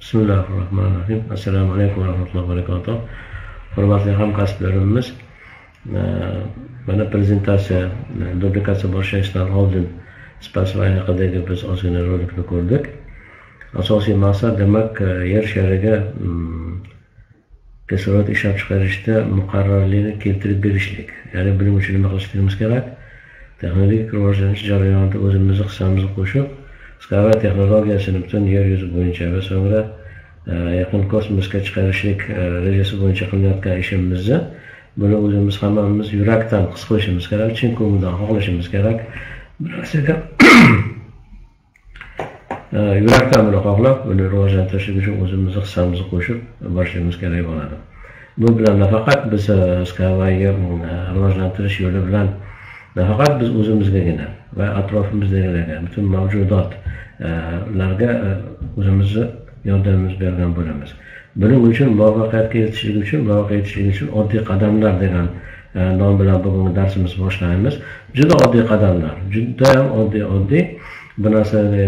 Bismillahirrahmanirrahim. Assalamu alaikum warahmatullahi wabarakatuh. Hurmatli hamkasblarimiz, mana prezentatsiya duplikatsiya boshlashdan oldin SkyWay haqidagi biz ozgina rolikni ko'rdik. Asosiy maqsad demak, yer shariga kislorod ishlab chiqarishda muqarrarlikni keltirib berishlik. Ya'ni buning uchun nima qilishimiz kerak? Texnologik rivojlanish jarayonida o'zimizni hissamizni qo'shib, SkyWay texnologiyasini butun yer yuzi bo'yicha va so'ngra yaqin kosmosga chiqarishlik rejasi bo'yicha qilinayotgan ishimizni buni o'zimiz hammamiz yurakdan his qilishimiz kerak, chin ko'ngildan xohlashimiz kerak. Yurakdan buni xohlab, buni rivojlantirish uchun o'zimizni hissamizni qo'shib boshlashimiz kerak bo'ladi. Bu bilan nafaqat biz SkyWayni rivojlantirish yo'li bilan nafaqat biz o'zimizgagina va atrofimizdagilarga, butun mavjudotlarga o'zimizni yordamimiz bergan bo'lamiz. Buning uchun muvaffaqiyatga yetishlik uchun, oddiy qadamlar degan nom bilan bugungi darsimizni boshlaymiz. Juda oddiy qadamlar, juda ham oddiy. Bu narsaga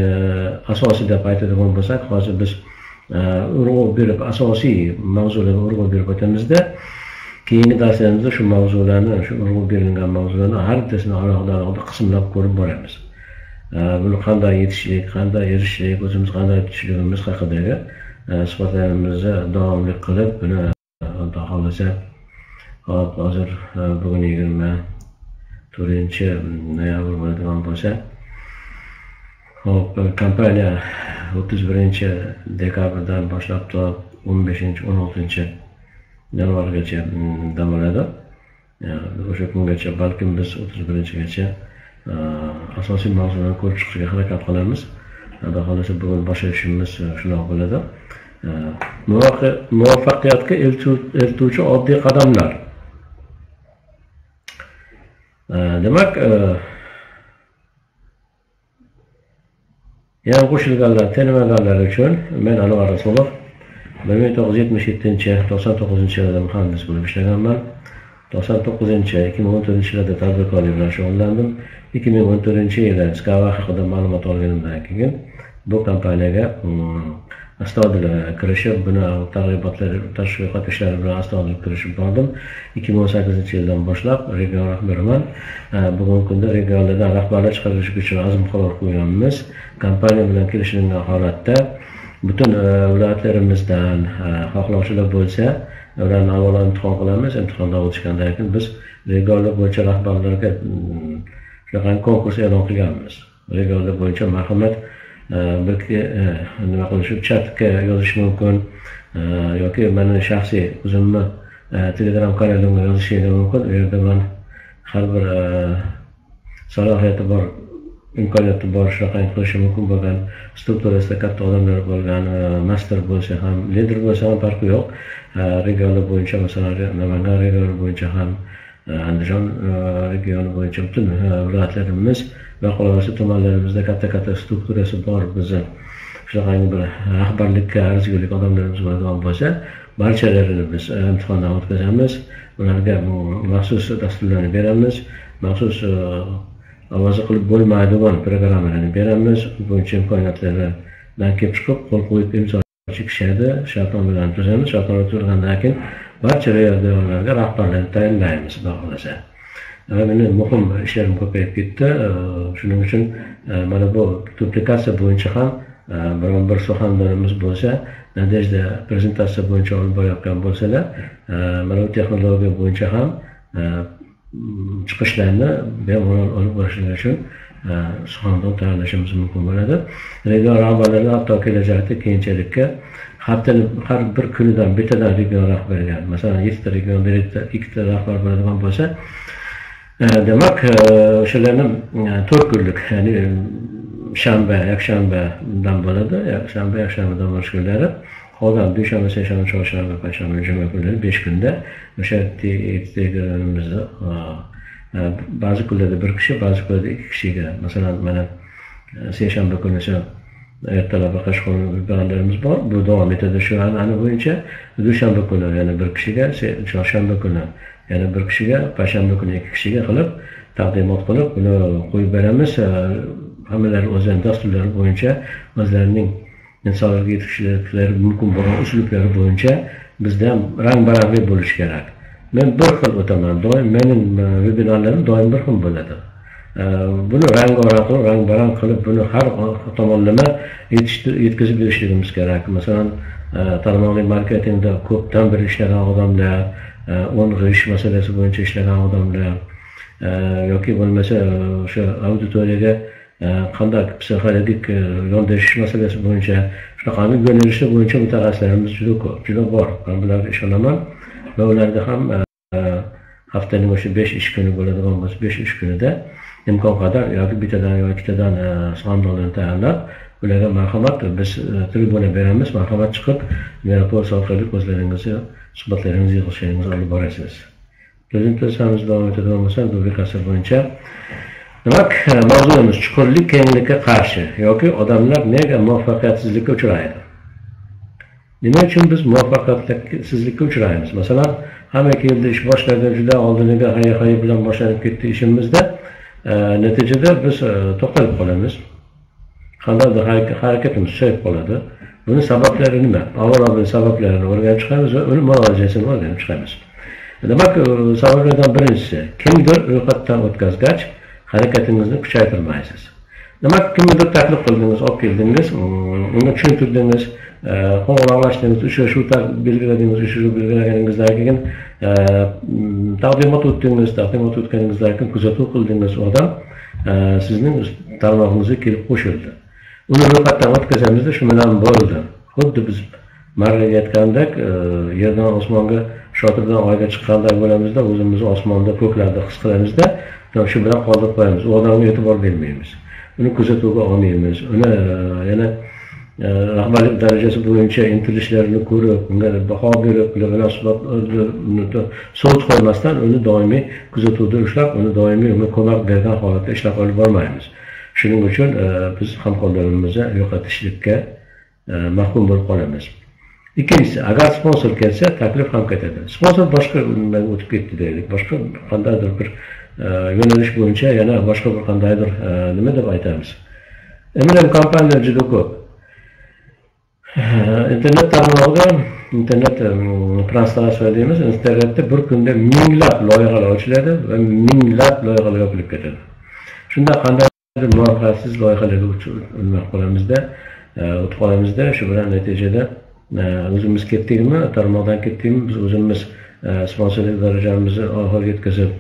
asosiy deb aytadigan bo'lsak, hozir biz urg'u berib, asosiy mavzularga urg'u berib o'tamizda, keyingi darslarimizda shu mavzularni, shu urg'u berilgan mavzularni har bitasini alohida qismlab ko'rib boramiz. Buni qanday yetishlik, qanday erishishlik, o'zimiz qanday tutishligimiz haqidagi suhbatlarimizni davomli qilib, buni xudo xohlasa hozir bugun 24 noyabr bo'ladigan bo'lsa, kompaniya 31 dekabrdan boshlab to 15-16 yanvargacha dam oladi. O'sha kungacha balkim biz 31-gacha asosiy mavzularni ko'rib chiqishga harakat qilamiz. Xudo xohlasa bugun boshlashimiz shunaqa bo'ladi. Muvaffaqiyatga eltuvchi oddiy qadamlar. Demak, yana qo'shilganlar, tanimaganlar uchun men Anvar Rasulov 1977-99 yillarda muhandis bo'lib ishlaganman. 99-2014 yillarda tadbirkorlik bilan shug'ullandim. 2014 yili SkyWay haqida ma'lumot olganimdan keyin bu kompaniyaga astoydil kirishib, buni targ'ibotlar, tashviqot ishlari bilan astoydil kirishib bordim. 2018-yildan boshlab region rahbariman. Bugungi kunda regionlardan rahbarlar chiqarilishi uchun azim qaror qo'yganmiz. Kompaniya bilan kelishilgan holatda butun viloyatlarimizdan xohlovchilar bo'lsa, ularni avvalo imtihon qilamiz. Imtihondan o'tishgandan keyin biz regionlar bo'yicha rahbarlarga shunaqa konkurs e'lon qilganmiz. Regionlar bo'yicha marhamat birga nima qilishib chatga yozish mumkin yoki meni shaxsiy o'zimni Telegram kanalimga yozishingiz mumkin. U yerda men har bir salohiyati bor, imkoniyati bor, shunaqa qilishi mumkin bo'lgan, strukturasida katta odamlar bo'lgan, master bo'lsa ham, lider bo'lsa ham farqi yo'q. Regionlar bo'yicha, masalan, Namangan regioni bo'yicha ham, Andijon regioni bo'yicha butun viloyatlarimiz va qolgan tumanlarimizda katta strukturasi bor bizni shunaqangi bir rahbarlikka arzigulik odamlarimiz bo'ladigan bo'lsa, barchalarini biz imtihondan o'tkazamiz. Ularga maxsus dasturlarni beramiz, maxsus ovoz qilib bo'lmaydigan programmalarni beramiz. Buncha imkoniyatlardan kelib chiqib qo'l qo'yib imzo chekishadi, shartnoma bilan tuzamiz. Shartnoma tuzilgandan keyin barcha rayonlarga rahbarlarni tayinlaymiz. Bo'lmasa meni muhim ishlarim ko'payib ketdi. Shuning uchun mana bu duplikatsiya bo'yicha ham biron-bir suhbatlarimiz bo'lsa, Nadejda prezentatsiya bo'yicha olib borayotgan bo'lsalar, mana bu texnologiya bo'yicha ham chiqishlarni bemalol olib borishlar uchun suhbatdan tayyorlashimiz mumkin bo'ladi. Region rahbarlari hatto kelajakda keyinchalikka har bir kunidan bittadan region rahbari, masalan 7 ta regionda 2 ta rahbar bo'ladigan bo'lsa, demak o'shalarni 4 kunlik, ya'ni shanba, yakshanbadan bo'ladi, yakshanbadan boshqa kunlari, qolgan dushanba, seshanba, chorshanba, payshanba, juma kunlari 5 kunda o'sha telekanalimizni ba'zi kunlarda 1 kishi, ba'zi kunlarda 2 kishiga, masalan, mana seshanba kuni ertalab Qashqadaryolarimiz bor, bu davom etadi shu an'ana bo'yicha. Dushanba kuni yana 1 kishiga, chorshanba kuni yana 1 kishiga, payshanba kuni 2 kishiga qilib taqdimot qilib, buni qo'yib beramiz. həmələri öz endüstriləri boyunca, özlərinin insanlara yetişdirdikləri mümkün olan üslubları boyunca bizdən rəng-bərəngli buluş kerak. Mən bir xil ötəmən, mənim webinarlarım daim bir xil buladı. Bunu rəng-bərəngli, rəng-bərəng qılıb, bunu hər tomonlama yetkizib berishimiz kerak. Məsələn, tarmoqli marketingdə ko'pdan bir ishlagan odamlar, o'ng'ish masalasi bo'yicha ishlagan odamlar yoki bo'lmasa o'sha auditoriyaga qanday psixologik yondashish masalasi bo'yicha shunaqangi yo'nalishi bo'yicha mutaxassislarimiz juda ko'p, juda bor. Men bularga ishonaman va ularga ham haftaning o'sha 5 ish kuni bo'ladigan bo'lsa, 5 ish kunida imkon qadar yoki bittadan yoki ikkitadan sahnani tayyorlab ularga marhamat, biz tribuna beramiz, marhamat chiqib mehmonlar orqali ko'zlaringizni suhbatlarınızı yığılışlarınızı alıp barasınız. Gözümüzde sağınızı devam etmeden olmasak, Dubrik asır boyunca demek, mavzularımız çukurlik kenglik'e karşı, yoki adamlar nega muvaffaqiyatsizlik'e uçuraydı. Nima uchun biz muvaffaqiyatsizlik'e uçurayımız? Mesela, hem iki yılda iş başladı, cüda oldu, nega hayır bilen başlanıp gitti işimizde, neticede biz to'xtalib qolamiz. Qanday hareketimiz suyib qoladi. Bunun sabablarını mı? Avval sabablarını organı çıkarız ve onun muhalacasını organı çıkarız. Demek sabablardan birincisi, kimdir ro'yxatdan o'tkazgach, hareketingizni kuchaytirmaysiz. Demek kimdir taklif qildingiz, olib keldingiz, uni tushuntirdingiz, qo'ng'iroqlashdingiz, uchrashuv belgiladingiz, uchrashuv belgilaganingizdan keyin taqdimot o'tdingiz, taqdimot o'tganingizdan keyin kuzatuv qildingiz, odam sizning tarmog'ingizga kelib qo'shildi. Uni ro'yxatdan o'tkazamizda shu bilan bo'ldi. Xuddi biz marraga aytgandik, yerdan osmonga, shotirdan oyga chiqqanday bo'lamizda, o'zimizni osmonda, ko'klarda his qilamizda, shu bilan qoldirib qo'yamiz. U odamga e'tibor bermaymiz. Uni kuzatuvga olmaymiz. Uni yana rahbarlik darajasi bo'yicha intilishlarini ko'rib, unga baho berib, so'z qo'ymasdan uni doimiy kuzatuvda ushlab, uni doimiy ko'mak bergan holatda ishlab olib bormaymiz. Shuning uchun biz hamkorlarimizni yo'qotishlikka mahkum bo'lib qolamiz. İkincisi, agar sponsor kelsa, taklif ham ketadi. Sponsor boshqa yo'ldan o'tib ketdi deylik, boshqa qandaydir bir yo'nalish bo'yicha yana boshqa bir qandaydir nima deb aytamiz. Endi kompaniyalar juda ko'p. Internet tarmog'ida, internet translyatsiya deymiz, internetda bir kunda minglab loyihalar ochiladi va minglab loyihalar yopilib ketadi. Shunda qanday muvaffaqiyatsiz loyihalarga o'tib qolamizda, shu bilan natijada o'zimiz ketdikmi, tarmoqdan ketdikmi, biz o'zimiz sponsorlik darajamizni oxiriga yetkazib,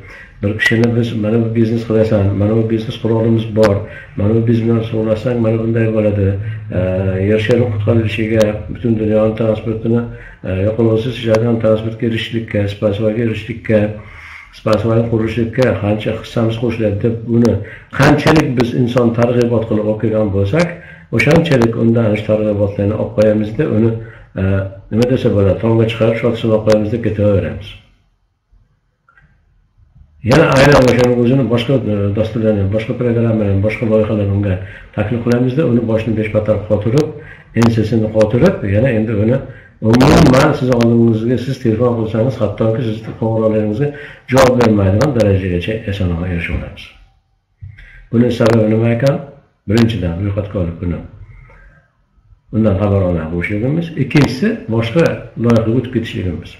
bir kishini biz mana bu biznes qilasan, mana bu biznes quroqimiz bor, mana bu biznes qilasan, mana bunday bo'ladi, yer sharini qutqarilishiga, butun dunyoning transportini yoqilg'isiz jadal transportga erishishlikka, SkyWay'ga erishishlikka, SkyWay'ni qurishlikka qancha hissamiz qo'shiladi deb uni qanchalik biz inson targ'ibot qilib o'qigan bo'lsak, o'shanchalik undan targ'ibotlarni olib qo'yamizda, uni nima desa bo'ladi, tomga chiqarib shotsinib qo'yamizda, ketaveramiz. Yana aynan o'shaning o'zini boshqa dasturlarni, boshqa programmalarni, boshqa loyihalarni unga taklif qilamizda, uni boshini besh patar qotirib, ensasini qotirib, yana endi uni umuman siz oldingizga, siz telefon qilsangiz, hattoki siz qo'ng'iroqlaringizga javob bermaydigan darajagacha osonroq erishib olamiz. Buning sababi nima ekan? Birinchidan, ro'yxatkorlik kuni. Undan xabar olib qo'yishligimiz. Ikkinchisi, boshqa loyihaga o'tib ketishligimiz.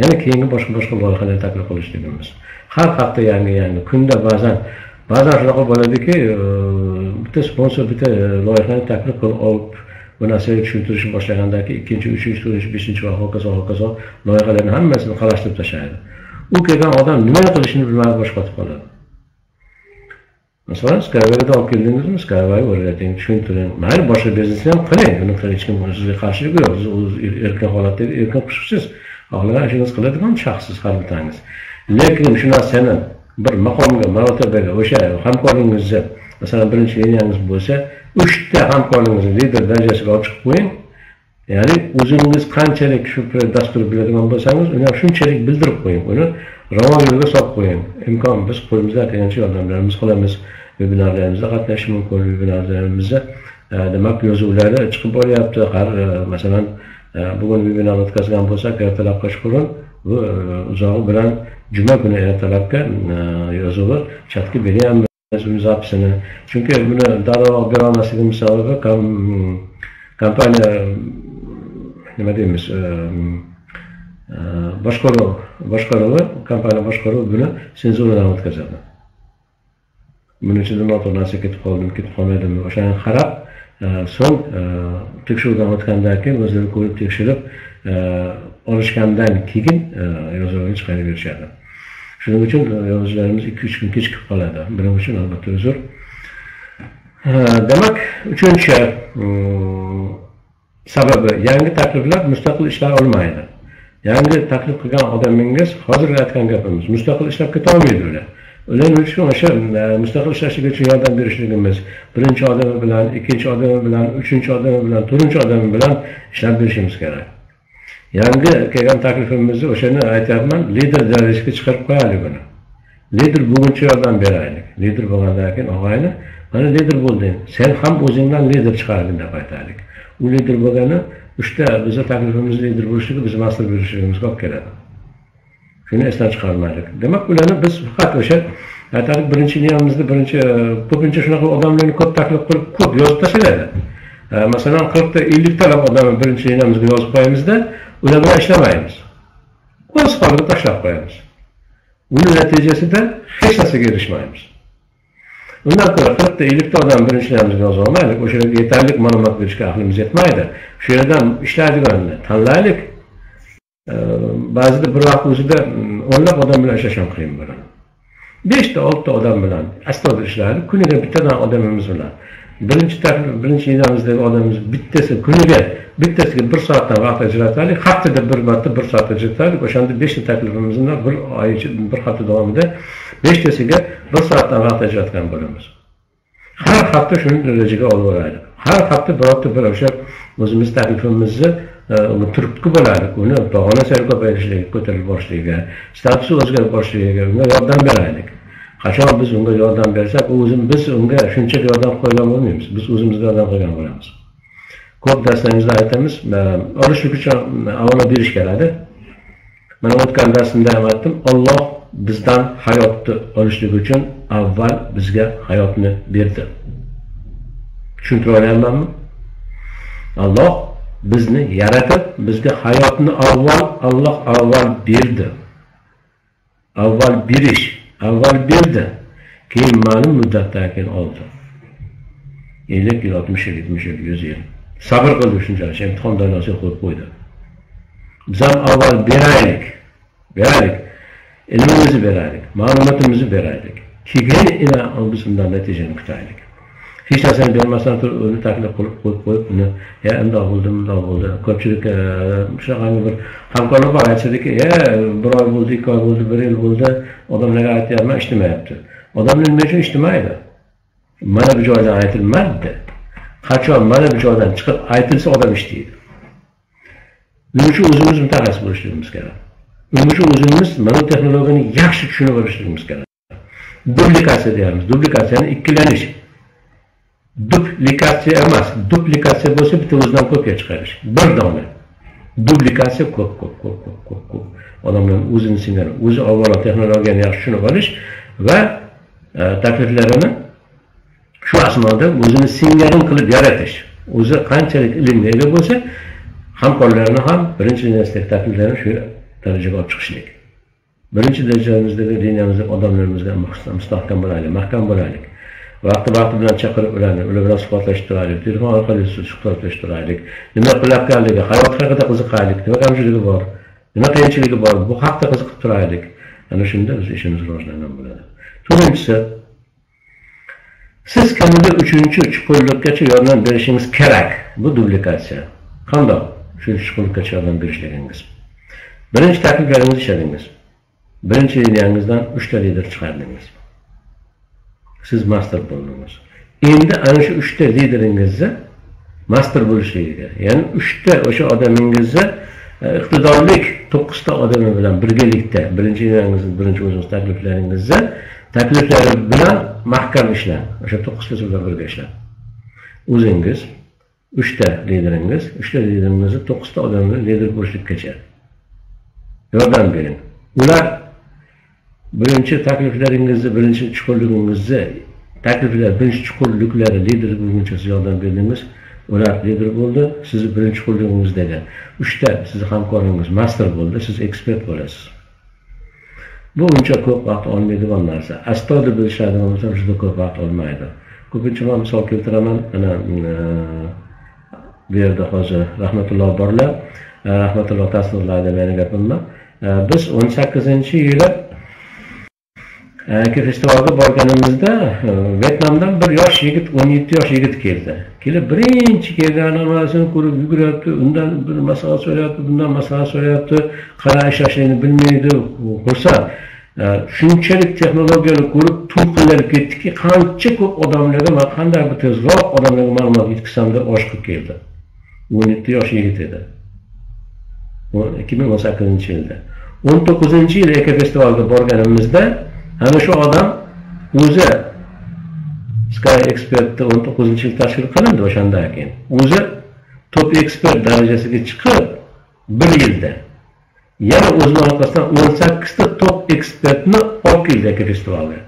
Yana keyingi boshqa loyihalarni taklif qilishligimiz. Har hafta yangi, kunda ba'zan shunaqa bo'ladiki, bitta sponsor bitta loyihani taklif qilib olib bu narsaga tushuntirishni boshlagandagi ikkinchi, uchinchi, to'rtinchi, beshinchi va hokazo loyihalarni hammasini qalashtirib tashlaydi. U kelgan odam nima qilishini bilmay bosh qotib qoladi. Masalan, SkyWay'da olib keldingizmi? SkyWay o'rgating, tushuntiring. Mayli, boshqa biznesni ham qiling. Buni hech kim sizga qarshilik yo'q. Siz o'z erkin holatda erkin qishsiz, xohlagan ishingiz qiladigan shaxssiz har bir tangiz. Lekin shu narsani bir maqomga, martabaga, o'sha hamkoringizni, masalan, birinchi liniyangiz bo'lsa, 3ta hamkoringizni lider darajasiga olib chiqib qo'ying. Ya'ni o'zingiz qanchalik shu dastur biladigan bo'lsangiz, uni ham shunchalik bildirib qo'ying, uni ravon yo'lga solib qo'ying. Imkon, biz qo'limizdan kelgancha yordamlarimiz qilamiz, webinarlarimizda qatnashish mumkin, webinarlarimizda demak yozuvlari chiqib boryapti. Har masalan, bugun webinar o'tkazgan bo'lsak, ertalabga shukurin va uzog'i bilan juma kuni ertalabga yozuvi chatga beramiz. Mezun zapisane. Çünkü bunu daraba grana sigim sağlık kampanya ne dediğimiz başkaları kampanya başkaları bunu sinzuna davet kazandı. Bunun için de NATO nasıl kitap aldım. O yüzden harap son tekşir davet kandaki vazir koyup tekşirip alışkandan kikin yazılımı çıkarı bir şeydi. Şunun için yolcularımız 2-3 gün kechikib qoladi. Buning uchun albatta uzr. Demak, uchinchi sababi yangi takliflar mustaqil ishlay olmaydi. Yangi taklif qilgan odamingiz hozir aytgan gapimiz mustaqil ishlab keta olmaydi ular. Ular uchun o'sha mustaqil ishlashi uchun yordam berishligimiz, birinchi odam bilan, ikkinchi odam bilan, uchinchi odam bilan, to'rtinchi odam bilan ishlab berishimiz kerak. Yangi kelgan taklifimizni o'shani aytayapman, lider darajasiga chiqarib qo'yaylik buni. Lider buguncha yordam beraylik. Lider bo'lgandan keyin og'ayni, mana lider bo'lding. Sen ham o'zingdan lider chiqarding deb aytaylik. U lider bo'lgani 3ta bizning taklifimiz lider bo'lishligi biz mas'ul bo'lishimizga olib keladi. Shuni esdan chiqarmaylik. Demak, ularni biz faqat o'sha aytaylik birinchi liniyamizda birinchi ko'pincha shunaqa odamlarni ko'p taklif qilib ko'p yozib tashladi. Masalan 40 ta 50 ta odamni birinchi liniyamizga yozib qo'yamizda ular bilan ishlamaymiz. Ko'z qoldirib tashlab qo'yamiz. Uning natijasida hech narsaga erishmaymiz. Undan ko'ra 40 ta 50 ta odam birinchilarimizga yoza olmaylik. O'sha yerga yetarli ma'lumot berishga aqlimiz yetmaydi. Shu yerdan ishlaydiganini tanlaylik. Ba'zida bir vaqt o'zida o'nlab odam bilan ishlashim qiyin bo'ladi. 5 ta 6 ta odam bilan astoydil ishlaylik. Kuniga bittadan odamimiz bilan. Birinchi yilimizdagi odamimiz bittasi kuniga bittasiga 1 soatdan vaqt ajrataylik, haftada 1 marta 1 soat ajrataylik, o'shanda 5 ta taklifimizni bir oy ichida, 1 hafta davomida 5tasiga 1 soatdan vaqt ajratgan bo'lamiz. Har hafta shuni darajaga olib boraylik. Har hafta birorta o'sha o'zimiz taklifimizni turtki bo'ladi, uni dog'ona sari ko'payishligiga, ko'tarilib borishligiga, statusi o'zgarib borishligiga yordam beraylik. Qachon biz unga yordam bersak, biz unga shuncha yordam qo'ygan bo'lmaymiz. Biz o'zimizga yordam qilgan bo'lamiz. Ko'p darslarimizda aytamiz, olish uchun avvalo berish keladi. Men o'tgan darsimda ham aytdim, Alloh bizdan hayotni olishlik uchun avval bizga hayotni berdi. Tushuntirib olyapmanmi? Alloh bizni yaratib, bizga hayotni Alloh avval berdi. Avval berish avval berdi, keyin ma'lum muddatdan keyin oldi. 50 yil, 60 yil, 70 yil, 100 yil. Sabr qildi shunchalik, imtihon doirasiga qo'yib qo'ydi. Biz ham avval beraylik. Ilmimizni beraylik, ma'lumotimizni beraylik. Keyin biz undan natijani kutaylik. Hech narsani bermasdan turib uni taklif qilib qo'yib, "Ya, undoq bo'ldi." Ko'pchilik shunaqa bir hamkorlar bor, aytadiki, "Ya, 1 oy bo'ldi, 2 oy bo'ldi, 1 yil bo'ldi." Odamlarga aytayapman, ishtimayapti. Odamlar nima uchun ishtimaydi? Mana bu joydan aytilmaydi. Qachon mana bu joydan chiqib aytilsa, odam ishlaydi. Buning uchun o'zimiz mutaxassis bo'lishimiz kerak. Buning uchun o'zimiz mana texnologiyani yaxshi tushunib olishimiz kerak. Duplikatsiya deyamiz. Duplikatsiyani ikkilanish. Duplikatsiya emas, duplikatsiya bo'lsa bitta o'zidan ko'pga chiqarish. Bir dona. Duplikatsiya ko'p. Odamlar o'zini sindirib, o'zi avvalo texnologiyani yaxshi tushunib olish va takliflarini shu asnoda o'zini sindirim qilib yaratish. O'zi qanchalik ilmga ega bo'lsa, hamkorlarini ham birinchi liniyadagi takliflarni shu darajaga olib chiqishlik. Birinchi darajamizdagi liniyamizdagi odamlarimizga mustahkam bo'laylik, mahkam bo'laylik. Vaqti bilan chaqirib ularni, ular bilan suhbatlashtiraylik, telefon orqali suhbatlashtiraylik. Nima qilayotganligi, hayot haqida qiziqaylik, nima kamchiligi bor, nima qiyinchiligi bor, bu haqda qiziqib turaylik. Ana shunda biz ishimiz rivojlangan bo'ladi. To'g'risi, siz kamida 3-chi yordam berishingiz kerak. Bu duplikatsiya. Qandoq? 3-chi yordam berishligingiz. Birinchi takliflaringizni ishladingiz. Birinchi liniyangizdan 3 ta lider chiqardingiz. Siz master bo'ldingiz. Endi ana shu 3 ta lideringizni master bo'lishingiz, ya'ni 3 ta o'sha odamingizni iqtidorlik 9 ta odam bilan birgalikda birinchi o'zingiz takliflari bilan mahkam ishlang. O'sha 9 ta bilan birga ishlang. O'zingiz 3 ta lideringiz, 3 ta lideringizni 9 ta odam bilan lider bo'lishlikkacha yordam bering. Ular birinchi takliflaringizni, birinchi chuqurligingizni taklifler birinci çukur lüklere liderlik uygunçası yordam berdingiz. Ular lider bo'ldi, sizni birinchi qo'lligingizdagi 3 ta sizni hamkoringiz master bo'ldi, siz ekspert bo'lasiz. Bu uncha ko'p vaqt olmaydigan narsa. Astoydil bilishadigan bo'lsa juda ko'p vaqt olmaydi. Ko'pincha men misol keltiraman, ana bu yerda hozir rahmatulloh borlar, rahmatulloh ta'sirlarida meni gapimni. Biz 18-yili festivalga borganimizda Vietnamdan bir yosh yigit, 17 yosh yigit keldi. Kelib birinchi kelgan namasini ko'rib yuguribdi, undan bir masala so'rayapti, bundan masala so'rayapti, qanday ishlashini bilmaydi, xursand. Shunchalik texnologiyani ko'rib to'lqinlanib ketdiki, qancha ko'p odamlarga men qanday bir tezroq odamlarga ma'lumot yetkazsam deb oshiqib keldi. 17 yosh yigit edi. 2018-yilda. 19-yilda ekofestivalga borganimizda ana şu adam o'zi Sky Expert'da 19. yıl tashkil qilindi o'shanda keyin. O'zi top ekspert darajasiga chiqib bir yilda yana o'z orqasidan 18 ta top ekspertni olib keldi festivalga.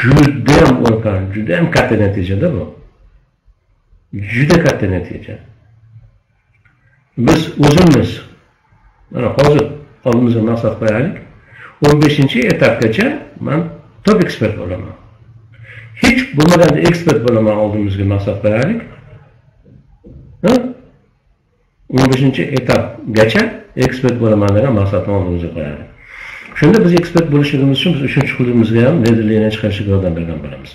Juda ham katta natijada bu. Juda katta natija. Biz o'zimiz mana hozir oldimizga maqsad qo'yaylik. 15. etapgacha men top ekspert bo'laman. Hech bo'lmaganda ekspert bo'laman oldimizga maqsad qo'yaylik. 15. etapgacha ekspert bo'laman degan maqsadni oldimizga qo'yaylik. Shunda biz ekspert bo'lishimiz uchun biz 3-yilligimizga ham liderlikni chiqarishga yordam bergan bo'lamiz.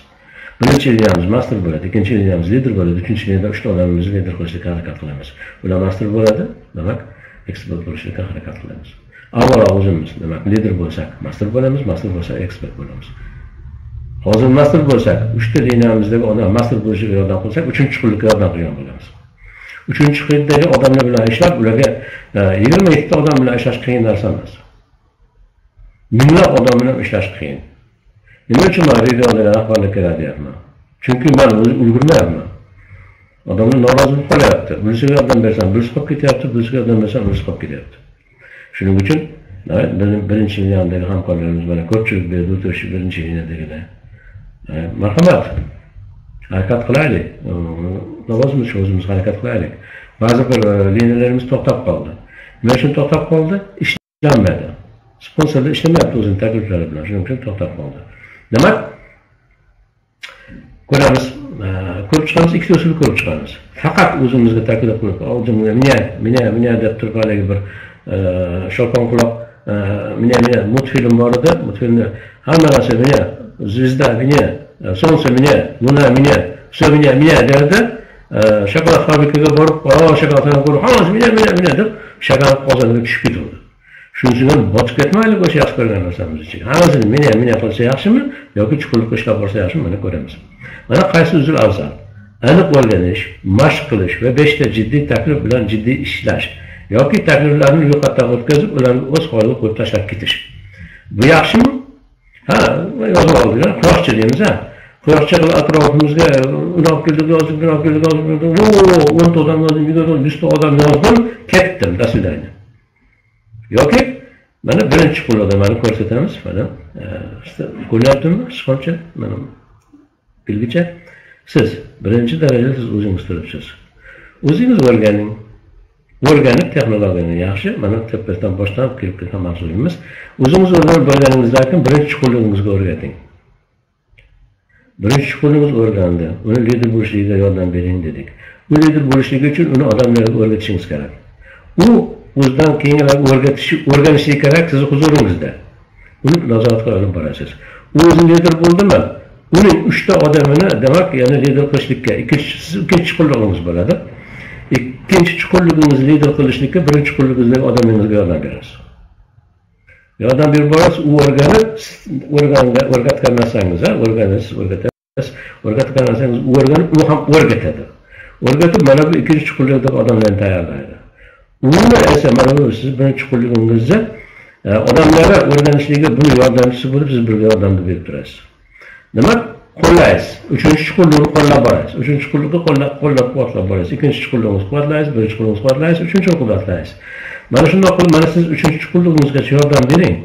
1-yilligimiz master bo'ladi, 2-yilligimiz lider bo'ladi, 3-yilligida 3 ta odamimizni lider qilishga harakat qilamiz. Ular master bo'ladi, demak ekspert bo'lishga harakat qilamiz. Avvalo o'zimiz demak lider bo'lsak master bo'lamiz, master bo'lsak ekspert bo'lamiz. Hozir master bo'lsak 3 ta liniyamizdagi odam master bo'lishiga yordam qilsak 3-yillikka yordam qilgan bo'lamiz. 3-yillikdagi odamlar bilan ishlab ularga 22 ta odam bilan ishlash qiyin narsa emas. Minglab odam bilan ishlash qiyin. Nima uchun men radioda rahbarlik qilyapman? Chunki men o'zim ulgurmayapman. Odamlar norozi bo'lib qolyapti. Birisiga yordam bersam birisi qolib ketyapti, birisiga yordam bersam birisi qolib ketyapti. Shuning uchun birinchi liniyadagi hamkorlarimiz mana ko'pchilik berdi o'tirishi birinchi liniyadagilar. Marhamat, harakat qilaylik. Lavozimiz o'zimiz harakat qilaylik. Ba'zi bir liniyalarimiz to'xtab qoldi. Nima uchun to'xtab qoldi? Ishlanmadi. Sponsorlar ishlamayapti o'zining takliflari bilan. Shuning uchun to'xtab qoldi. Demak, ko'ramiz, ko'rib chiqamiz, ikkita usul ko'rib chiqamiz. Faqat o'zimizga taklif qilib, "Menga deb turganligi bir Şolkan Kulak mutfilm var idi, mutfilmde hamma narsa mine, zizda mine, sonsa mine, luna mine, su mine, mine derdi. Şakalak fabrikaga borib, şakalaklarni ko'rib, hammasi mine, mine, mine deb, şakalak qozoniga tushib ketdi. Shunisidan botib ketmaylik o'sha yaxshi ko'rgan narsamiz uchun. Hammasini mine, mine qilsa yaxshimi yoki chuqurlikka ishlab borsa yaxshimi, buni ko'ramiz. Mana qaysi uzul afzal? Aniq o'rganish, mashq qilish ve 5 ta ciddi taklif bilan ciddi ishlash. Yoki takliflarni ro'yxatdan o'tkazib, ularni o'z holiga qo'yib tashlab ketish. Bu yaxshimi? Ha, yozib oldilar, quyoshcha deymiz ha. Quyoshcha qilib atrofimizga unoq keldi, yozib, 10 ta odam yozdim, 100 ta odam yozdim, ketdim, dasvidayni. Yoki mana birinchi qo'lda mana ko'rsatamiz, mana ko'ryaptimi? Sichqoncha, mana bilgicha. Siz birinchi darajada siz o'zingiz turibsiz. O'zingiz o'rganing. O'rganib texnologiyani yaxshi, mana tepasidan boshlab kelib ketgan mavzuimiz. O'zingiz o'rganib bo'lganingizdan keyin birinchi chuqurligingizga o'rgating. Birinchi chuqurligingiz o'rgandi, uni lider bo'lishligiga yordam bering dedik. U lider bo'lishligi uchun uni odamlarga o'rgatishingiz kerak. U o'zidan keyinroq o'rganishi kerak sizni huzuringizda. Uni nazoratga olib borasiz. U o'zi lider bo'ldimi? Uning 3 ta odamini, demak, yana lider qilishlikka ikkinchi chuqurligingiz bo'ladi. İkinci çukurluğunuz lider kılışlıkta birinci çukurluğunuzdaki adamınızga yordam berasiz. Yordam berib borasiz, u o'rgatgan narsangiz, u o'rganib, u ham o'rgatadi. O'rgatib, mana bu ikkinchi chuqurlikdagi odamlarni tayyorlaydi. Umuman esa mana bu siz birinchi chuqurligingizni odamlarga o'rganishligiga bu yordamchisi bo'lib, siz birga yordam berib turasiz. Demak, qo'llaysiz. 3-chuqurlikni qo'llab borasiz. 3-chuqurlikni qo'llab-quvvatlab borasiz. 2-chuqurlikni quvvatlaysiz, 1-chuqurlikni quvvatlaysiz, 3-chini quvvatlaysiz. Mana shunday qilib, mana siz 3-chuqurligingizgacha yordam bering.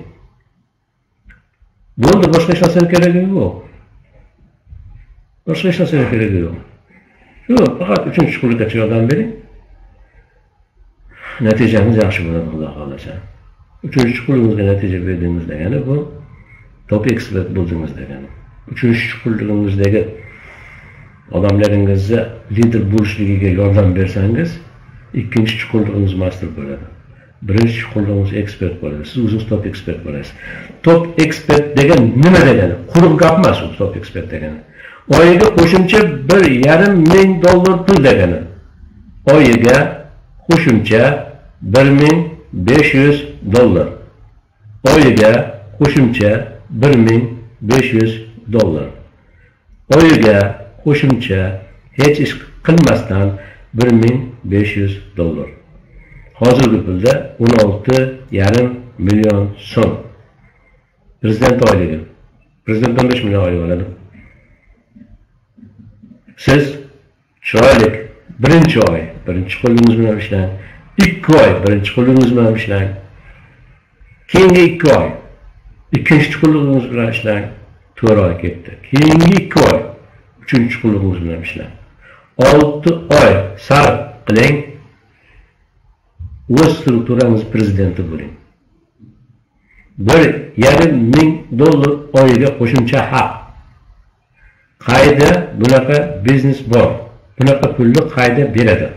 Bo'ldi, boshqa hech narsa kerak yo'q. Karşılaşma sebepleri diyor. Yok, fakat bütün çukurlu kaçırdan beri neticemiz yaxşı bo'ladi, Xudo xohlasa. Üçüncü çukurluğumuzda netice verdiğimizde, yani bu top expert bulduğumuzda, yani üçüncü çukurluğumuzdaki adamlarınızı lider buluşluğuna yordam verseniz, ikinci çukurluğunuz master bo'ladi. Birinci çukurluğunuz expert bo'ladi. Siz uzun top expert bo'lasiz. Top expert degan nima degani? Quruq gap emas bu top expert degani. Oyiga qo'shimcha $1,500 pul degani. Oyiga qo'shimcha $1,500. Oyiga qo'shimcha $1,500. Oyiga qo'shimcha hech ish qilmasdan $1,500. Hozirgi pulda 16,5 million so'm. Prezident oyligi. Prezident 15 million oylik oladi. Siz chiroylik birinchi oy, birinchi qo'lingiz bilan ishlang. 2 oy birinchi qo'lingiz bilan ishlang. Keyingi 2 oy ikkinchi qo'lingiz bilan ishlang. 4 oy ketdi. Keyingi 2 oy uchinchi qo'lingiz bilan ishlang. 6 oy sarf qiling. O'z strukturangiz prezidenti bo'ling. $1,500 oyiga qo'shimcha haq. Qayda bunaqa biznes bor. Bunaqa pulni qayda beradi?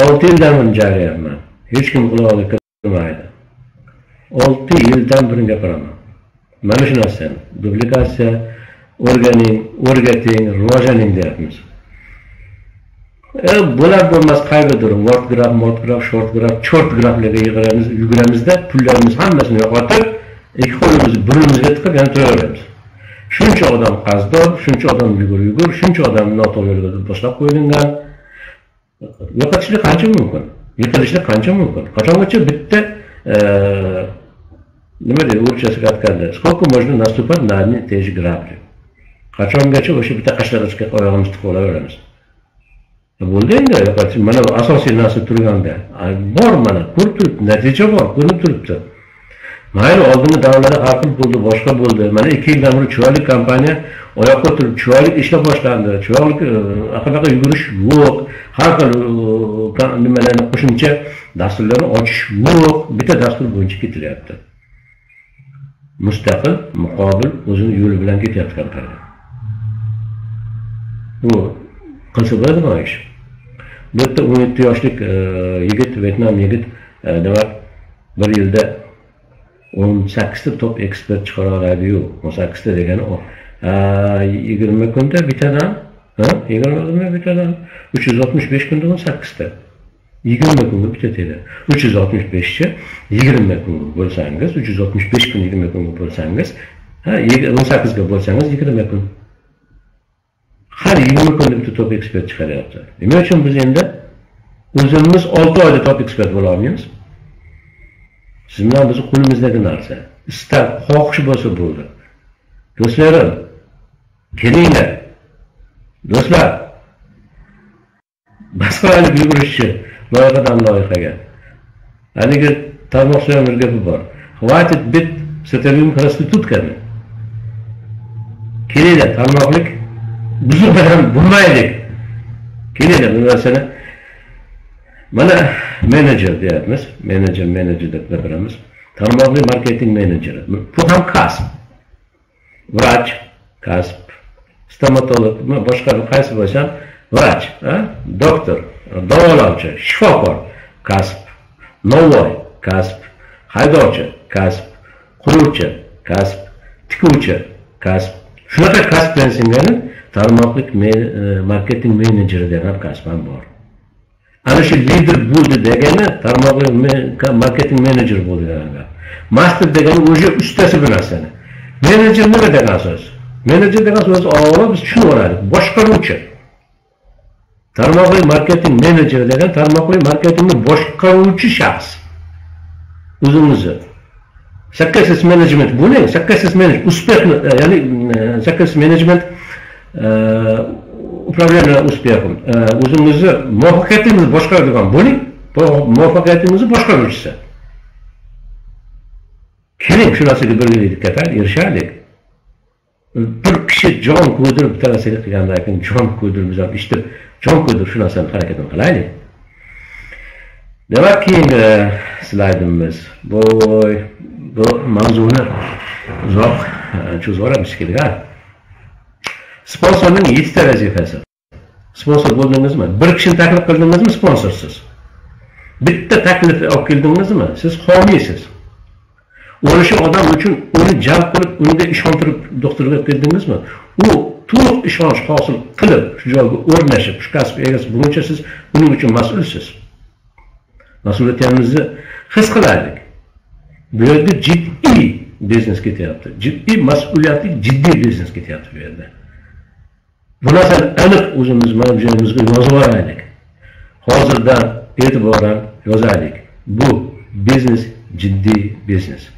6 yildan beri jarayapman. Hech kim quloqqa kirmaydi. 6 yildan beri gapiraman. Mana shu narsani duplikatsiya o'rganing, o'rgating, rivojlaning deyapmiz. Bular bo'lmas qaybidirim. Word graph, short graph, short graphlarga yig'iramiz, yuguramizda pullarimiz hammasini yo'qotib, ikki qo'limizni birimizga tiqib yana turaveramiz. Shuncha odam qazdor, shuncha odam yugur, shuncha odam noto'g'rilikni boshlab qo'yilgan. Yo'qotishlik qancha mumkin? Yiqilishlik qancha mumkin? Qachongacha bitta nima deydi, o'lchasiga aytganda, "Сколько можно наступать на одни и те же грабли?" Qachongacha o'sha bitta qashlag'ichga oyog'imiz tiqib olaveramiz? Bo'ldi endi, yo'qotish mana bu asosiy narsa turganda, bor mana, ko'rib natija bor, ko'rinib turibdi. Mayli oldingi davrlarda har xil bo'ldi, boshqa bo'ldi. Mana 2 yildan beri chiroyli kompaniya oyoqqa turib, chiroyli ishlar boshlandi. Chiroyli aqabaqa yugurish yo'q. Har xil nimalarni qo'shimcha dasturlarni ochish yo'q. Bitta dastur bo'yicha ketilyapti. Mustaqil, muqobil o'zini yo'li bilan ketyapti kompaniya. Bu qilsa bo'ladimi ish? Bu yerda 17 yoshlik yigit, Vyetnam yigit, demak, bir yilda 18'te top expert çıkarar abi yok. 18'te degen o. 20 günde biteden, 20 günde biteden, 365 günde 18'te. 20 günde biteden. 365'ce 20 günde bölseniz, 365 gün 20 günde bölseniz, 18 günde bölseniz 20 gün. Her 20 günde bir top expert çıkarıyor. Demek için biz şimdi uzunumuz 6 ayda top expert olamıyoruz. Siz bilan biz qo'limizdagi narsa, istab, xohish bo'lsa bo'ldi. Do'stlarim, kelinglar. Do'stlar, boshqalarni yugurishchi, loyihadan loyihaga. Haliga tarmoqchilarimiz gapi bor. Хватит бит с этими проститутками. Kelinglar, tarmoqlik buzib ham bo'lmaylik. Kelinglar, bu narsani mana menejer deyapmiz. Menejer deb gapiramiz. Tarmoqli marketing menejeri. Bu ham kasb. Vrach, kasb. Stomatolog, boshqa qaysi bo'lsa, vrach, doktor, davolovchi, shifokor, kasb. Novvoy, kasb. Haydovchi, kasb. Quruvchi, kasb. Tikuvchi, kasb. Shunaqa kasb bilan singari tarmoqli marketing menejeri degan kasb ham bor. Ana shu lider bo'ldi degani tarmoqli marketing menejeri bo'ldi degani. Master degani o'sha ustasi bu narsani. Menejer nima degan so'z? Menejer degan so'z avvalo biz tushunib olamiz. Boshqaruvchi. Tarmoqli marketing menejeri degani tarmoqli marketingni boshqaruvchi shaxs. O'zingizni. Success management bo'ling, success management, uspeh, ya'ni success management upravleniya uspehim. O'zingizni muvaffaqiyatimizni boshqaradigan bo'ling, muvaffaqiyatimizni boshqaruvchisi. Keling, shu narsaga birgalikda erishaylik. Bir Kişi John Kudur bir tanesiyle kıyamdayken John Kudur bizam işte John Kudur şuna sen hareketini kılaydı. Demek ki slaydımız bu manzunu zor çözüyorum şekilde ha. Sponsorun 7 vazifesi. Sponsor buldunuz mu? Bir kişinin taklif kıldınız mı sponsorsuz? Bitti taklif okildiniz mi? Siz homiysiz. Uğraşı adam için onu cevap kılıp, onu da işontirip, doktorluk kıldınız mı? O, tuğuk işonç hasıl kılıp, şu cevabı örneşip, şu kasb egesi bulunca siz, bunun için mas'ulsiz. Mas'uliyetlerimizi his kılardık. Bu yerde ciddi biznes kiti yaptı. Ciddi mas'uliyetli, ciddi biznes kiti yaptı bu yerde. Buna sen anıp uzunumuz, mevcudumuzda yazıverdik. Hazırdan itibaren yazardık. Bu biznes ciddi biznes.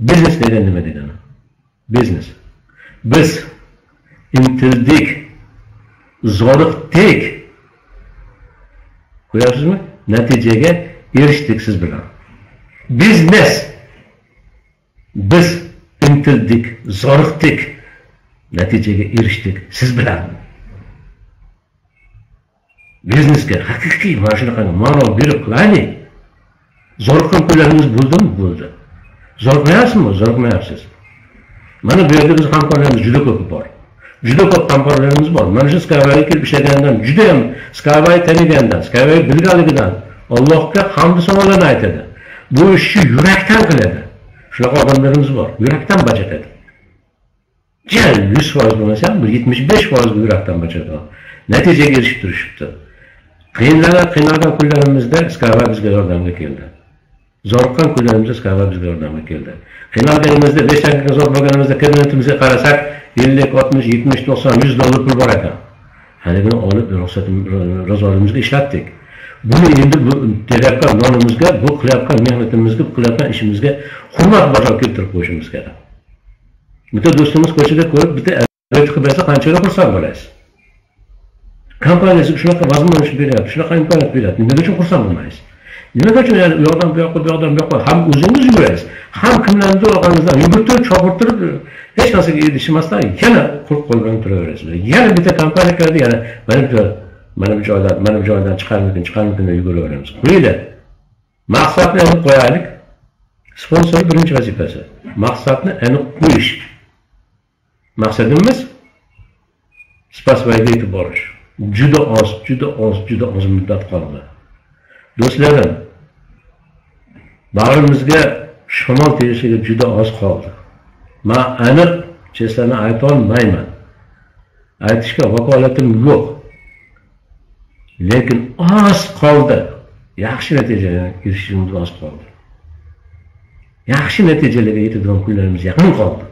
Biznes neden nime dedi ona? Biznes. Biz intildik, zorluktik. Koyarsınız mı? Neticeye eriştik siz bilen. Biznes. Biz intildik, zorluktik. Neticeye eriştik siz bilen. Bizneske hakiki maşınakana manav bir klani. Zorluktan koylarınız buldu mu? Buldu. Zorlamayasın mı? Zorlamayasınız. Bana böyle biz kampanyalarımız judo kopu var. Judo kopu kampanyalarımız var. Bana şu SkyWay'ı kirp işlediğinden, judayım, SkyWay'ı tanıdığından, SkyWay'ı bilgalıgıdan, Allah'a hamdü sonlarına ait eder. Bu işi yürekten kıleder. Şunlaka adamlarımız var. Yürekten bacak eder. Cel 100% bu mesela, 75% bu yürekten bacak eder. Netice girişip duruşuptu. Kıyınlardan kullarımızda SkyWay bizde oradan geldi. Zorluktan kullanımızda SkyWay bizde oradan geldi. Kıyınlarımızda 5 dakika zorluklarımızda kabinetimize karasak 50, 60, 70, 90, 100 dolar pul var. Hani bunu alıp rozvarımızda işlettik. Bunu şimdi bu telakka nonumuzda, bu kulakka mehnetimizde, bu kulakka işimizde hurmat bacak kültür koşumuz gerek. Bitti dostumuz koşuda koyup, bitti evvel çıkıp kançayla kursal varayız. Kampanyası şuna vazgeçmiş bir yap, şuna kampanyası bir yap. Ne için kursan bulmayız? Ne için yani yordan bir akıl, yordan bir akıl. Hem uzunuz yürüyüz, hem kimlendi olanızdan yürütür, çabırtır, hiç nasıl ilişimizden yine kurt kollarını türüyoruz. Yani bir de kampanya geldi yani benim cahilden çıkarmakın yürüyoruz. Bu ile maksatını alıp koyarlık, sponsorun birinci vazifesi. Maksatını alıp bu iş. Maksadımız, spasvayda barış. Juda az müddet kaldı. Dostlarım, bağrımızda şamal terisiyle juda az kaldı. Ma anıp çeslerine ait olmayman. Ayetişke vakaletim yok. Lekin az kaldı. Yakşı neticelerine girişimde az kaldı. Yakşı neticelerine yetediğim kullarımız yakın kaldı.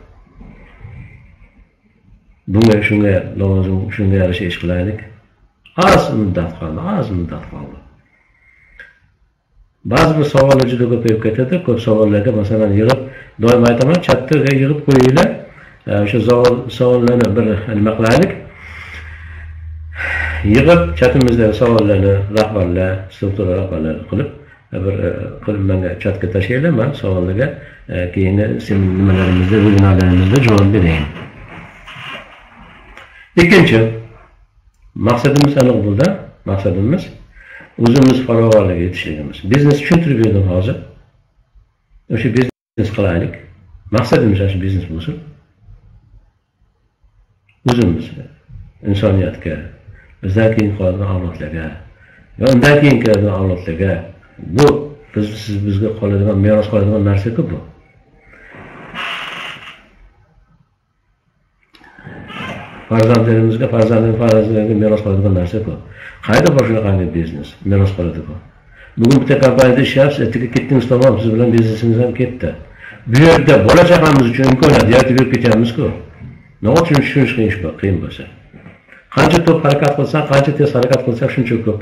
Bunlar şunga yarışa iş kılaydık. Az müddet kaldı. Bazı bir savallar juda ko'payib ketadi, ko'p savollarga masalan yig'ib, doim aytaman, chatga yig'ib qo'yinglar. O'sha savollarni bir nima qilaylik. Yig'ib chatimizda savollarni rahbarlar, struktura rahbarlari qilib, bir qilib menga chatga tashlanglar, men savollarga keyingi seminarlarimizda, webinarlarimizda javob beraman. İkinci, maksadımız anıq burada, maksadımız uzunumuz faravarlığa yetiştirgimiz. Biznes üçün tribüyordun hazır. Öşü biznes kılaylık. Maksadımız aşı biznes bulsun. Uzunumuz insaniyatka, bizden keyin kalanı avlatlığa, ve ondan keyin kalanı avlatlığa. Bu, siz bizde kalanıma, miras kalanıma merseki bu. Farzandlarimizga, farzandlarimizga meros qoladigan narsa bu. Qayda boshqa qanday biznes, meros qoladi bu. Bugun bitta kompaniyada ish yapsiz, ertaga ketdingiz tamom, siz bilan biznesingiz ham ketdi. Bu yerda bola chaqamiz uchun imkoniyat yaratib berib ketyapmiz-ku. Nima uchun tushunish qiyin bo'lsa. Qancha ko'p harakat qilsak, qancha tez harakat qilsak, shuncha ko'p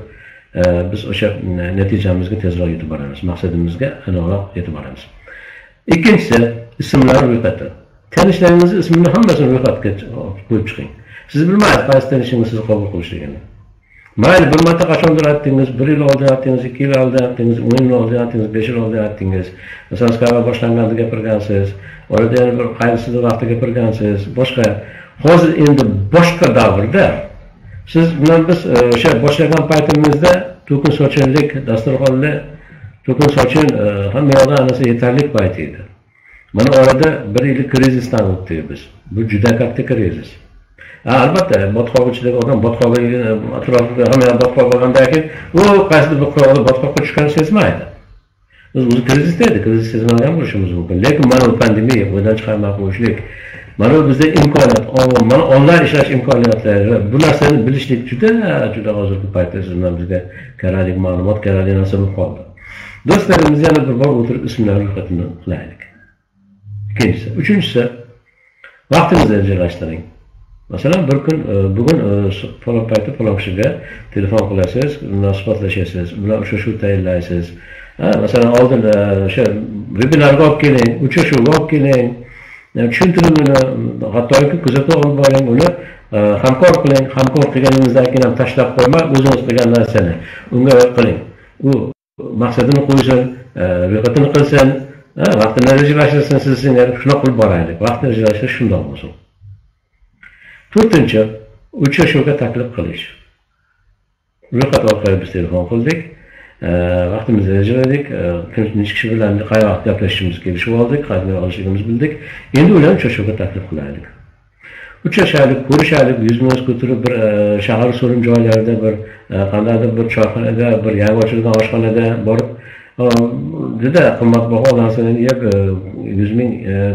biz o'sha natijamizga tezroq yetib boramiz, maqsadimizga aniqroq yetib boramiz. Ikkinchisi, ismlar ro'yxati. Tanishlaringizni ismini hammasini ro'yxatga qo'yib chiqing. Siz bilmaysiz, qaysi tanishingni siz qabul qilishligini. Mayli bir marta qachondir aytdingiz, 1 yil oldin aytdingiz, 2 yil oldin aytdingiz, 10 yil oldin aytdingiz, 5 yil oldin aytdingiz. Masalan, SkyWay boshlanganida gapirgansiz, orada yana bir qaysidir vaqtda gapirgansiz, boshqa. Hozir endi boshqa davrda siz bilan biz o'sha boshlagan paytimizda to'kin sochillik, dasturxonli to'kin sochil hamma yoqdan anasi yetarlik payt edi. Mana orada 1 yillik krizisdan o'tdik biz. Bu juda katta krizis. Albatta botqoq ichidagi odam botqoq atrofida hamma ham botqoq bo'lgandan keyin u qaysidir bir qirg'oqda botqoqqa tushganini sezmaydi. Biz o'zi krizisda edik, kriz sezmagan bo'lishimiz mumkin. Lekin mana bu pandemiya o'ydan chiqarmay qo'yishlik, mana bu bizda imkoniyat, mana onlayn ishlash imkoniyatlari, bu narsani bilishlik juda hozirgi paytda siz bilan bizga kerakli ma'lumot, kerakli narsa bo'lib qoldi. Do'stlarimiz yana bir bor o'tirib ismlarni ro'yxatini qilaylik. İkincisi, üçüncüsü vaktimizi rejalaştırın. Mesela bir gün, bugün falan paytı falan kişiye telefon qilasınız, suhbatlashasiz, bilan uchrashuv tayinlaysiz. Mesela oldin webinarga olib keling, uchrashuvga olib keling, tushuntiring uni, hattoki kuzatuv olib boring, uni hamkor qiling, hamkor qilganingizdan keyin ham tashlab qo'ymang, o'zingiz qilgan narsani unga qiling. U maqsadini qo'ysin, ro'yxatini qilsin. Vaqtini rejalashtirsin, sizning shunday qilib boraylik. Vaqtni rejalashtirish shunday bo'lsin. 4-chi, uchrashuvga taklif qilish. Ro'yxat orqali biz telefon qildik, vaqtimizni rejaladik, necha kishi bilan qay vaqtda gaplashishimizni kelishib oldik, qanday olishimizni bildik. Endi ularni uchrashuvga taklif qilaylik. Uchrashaylik, ko'rishaylik, yuzma-yuz o'tirib bir shahar so'rim joylarida bir qandaydir bir choyxonada, bir yangi ochilgan oshxonada borib juda qimmatbaho narsani yeb 100 ming,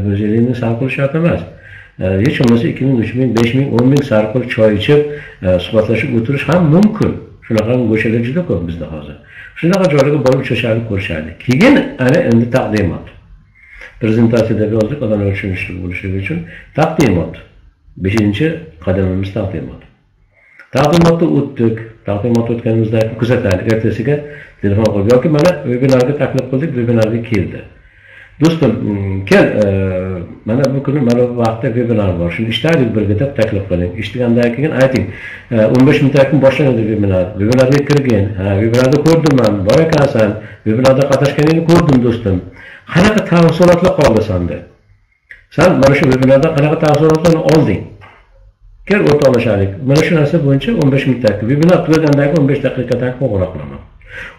150 ming sarf qilish shart emas. Hech bo'lmasa 2 ming, 3 ming, 5 ming, 10 ming sarf qilib choy ichib, suhbatlashib o'tirish ham mumkin. Shunaqa go'shalar juda ko'p bizda hozir. Shunaqa joylarga borib uchrashib ko'rishadi. Keyin ana endi taqdimot. Prezentatsiyada yozdik, odamlar tushunishli bo'lishi uchun taqdimot. 5-chi qadamimiz taqdimot. Taqdimotni o'tdik. Taqdimot o'tganimizdan kuzataylik, ertasiga telefon qilib yoki mana webinarga taklif qildik, webinarga keldi. Do'stim, kel, mana bu kuni mana bu vaqtda webinar bor. Shuni ishlaylik birga deb taklif qiling. Ishlagandan keyin ayting, 15 minutdan keyin boshlanadi webinar. Webinarga kirgin. Ha, webinarni ko'rdim men. Bor ekansan, webinarda qatnashganingni ko'rdim do'stim. Qanaqa tafsilotlar qoldi senda? Sen mana shu webinardan qanaqa tafsilotlarni olding? Kel o'rtoqlashaylik. Mana shu narsa bo'yicha 15 minutdan keyin webinar tugagandan keyin 15 daqiqadan keyin qo'ng'iroq qilaman.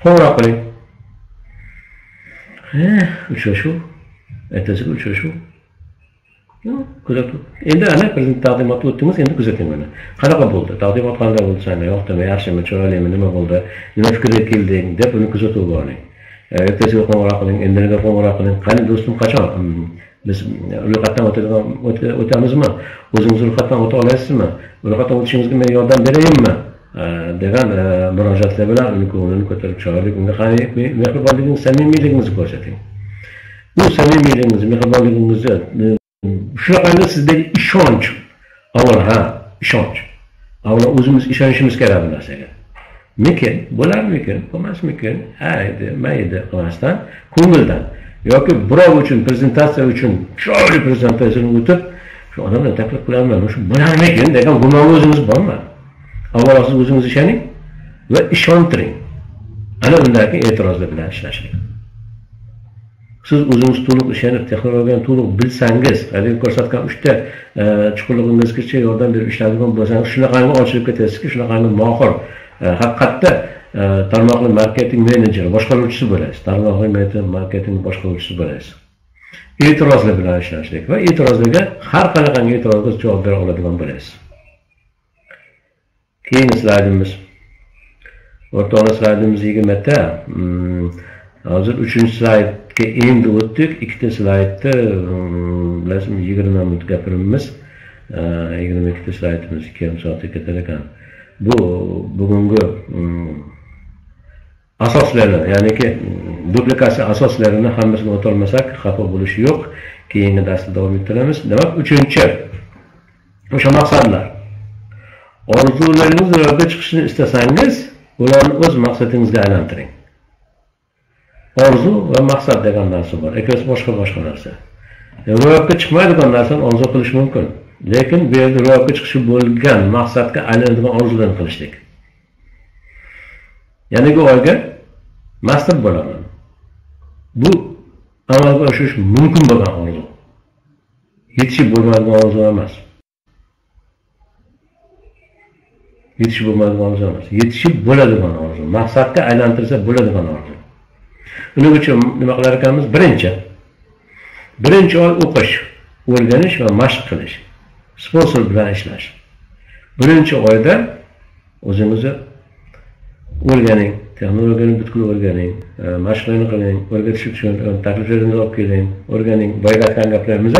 Qo'ng'iroq qiling. Uchrashuv, ertasiga uchrashuv. Kuzatuv. Endi ana taqdimotni o'tdingiz, endi kuzating mana. Qanaqa bo'ldi? Taqdimot qanday bo'ldi senga? Yoqdimi, yaxshimi, chiroylimi, nima bo'ldi? Nima fikrga kelding deb uni kuzatuv boring. Ertasiga qo'ng'iroq qiling, endiga qo'ng'iroq qiling. Qani do'stim, qachon biz ro'yxatdan o'tamizmi? O'zingiz ro'yxatdan o'ta olasizmi? Ro'yxatdan o'tishingizga men yordam berayinmi? Degan murojaatlar bilan uni ko'nglini ko'tarib chiqardik, unga mehribonligingiz, samimiyligingizni ko'rsating. Bu samimiyligingiz, mehribonligingizni shunaqangi sizdagi ishonch, avval ishonch. Avval o'zimiz ishonishimiz kerak bu narsaga. Mikin, bo'larmikin, bo'lmasmikin, haydi, maydi qilmasdan, ko'ngildan yoki birov uchun prezentatsiya uchun chiroyli prezentatsiyani o'tib, shu odamni taklif qilaman, shu bo'larmikin degan gumon o'zingiz bormi? Avvalo siz o'zingiz ishoning va ishontiring. Ana undan keyin e'tirozlar bilan ishlashing. Siz o'zingiz to'liq ishonib, texnologiyani to'liq bilsangiz, hali ko'rsatgan 3 ta chuqurligingizgacha yordam berib ishlaydigan bo'lsangiz, shunaqangi ochilib ketasizki, shunaqangi mohir, haqiqatda tarmoqli marketing menejeri, boshqaruvchisi bo'lasiz. Tarmoqli marketing boshqaruvchisi bo'lasiz. E'tirozlar bilan ishlashing va e'tirozlarga har qanaqangi e'tirozga javob bera oladigan bo'lasiz. Keyingi slaydimiz. O'rtoqlar slaydimiz 20ta. Hozir 3-chi slaydga endi o'tdik. 2ta slaydni bilasizmi 20 minut gapiramiz. 22ta slaydimiz 2 soatga ketar ekan. Bu bugungi asoslari, ya'niki duplikatsiya asoslarini hammasini o'tolmasak xafa bo'lish yo'q. Keyingi darsda davom ettiramiz. Demak, 3-chi o'sha maqsadlar. Orzularingiz ro'yobga chiqishini istasangiz, ularni o'z maqsadingizga aylantiring. Orzu va maqsad degan narsa bor. Ikkisi boshqa narsa. Ro'yobga chiqmaydigan narsani orzu qilish mumkin, lekin bu yerda ro'yobga chiqishi bo'lgan maqsadga aylanadigan orzularni qilishlik. Ya'ni bu oyga master bo'laman. Bu amalga oshirish mumkin bo'lgan orzu. Yetishib bo'lmaydigan orzu emas. Yetishib bo'lmaydigan orzu emas. Yetishib bo'ladigan orzu. Maqsadga aylantirsa bo'ladigan orzu. Buning uchun nima qilar ekanmiz? Birinchi oy o'qish, o'rganish va mashq qilish. Sponsor bilan ishlash. Birinchi oyda o'zingizni o'rganing, texnologiyani butkul o'rganing, mashqlarni qiling, o'rgatish uchun takliflaringizni olib keling, o'rganing, boyatgan gaplarimiz,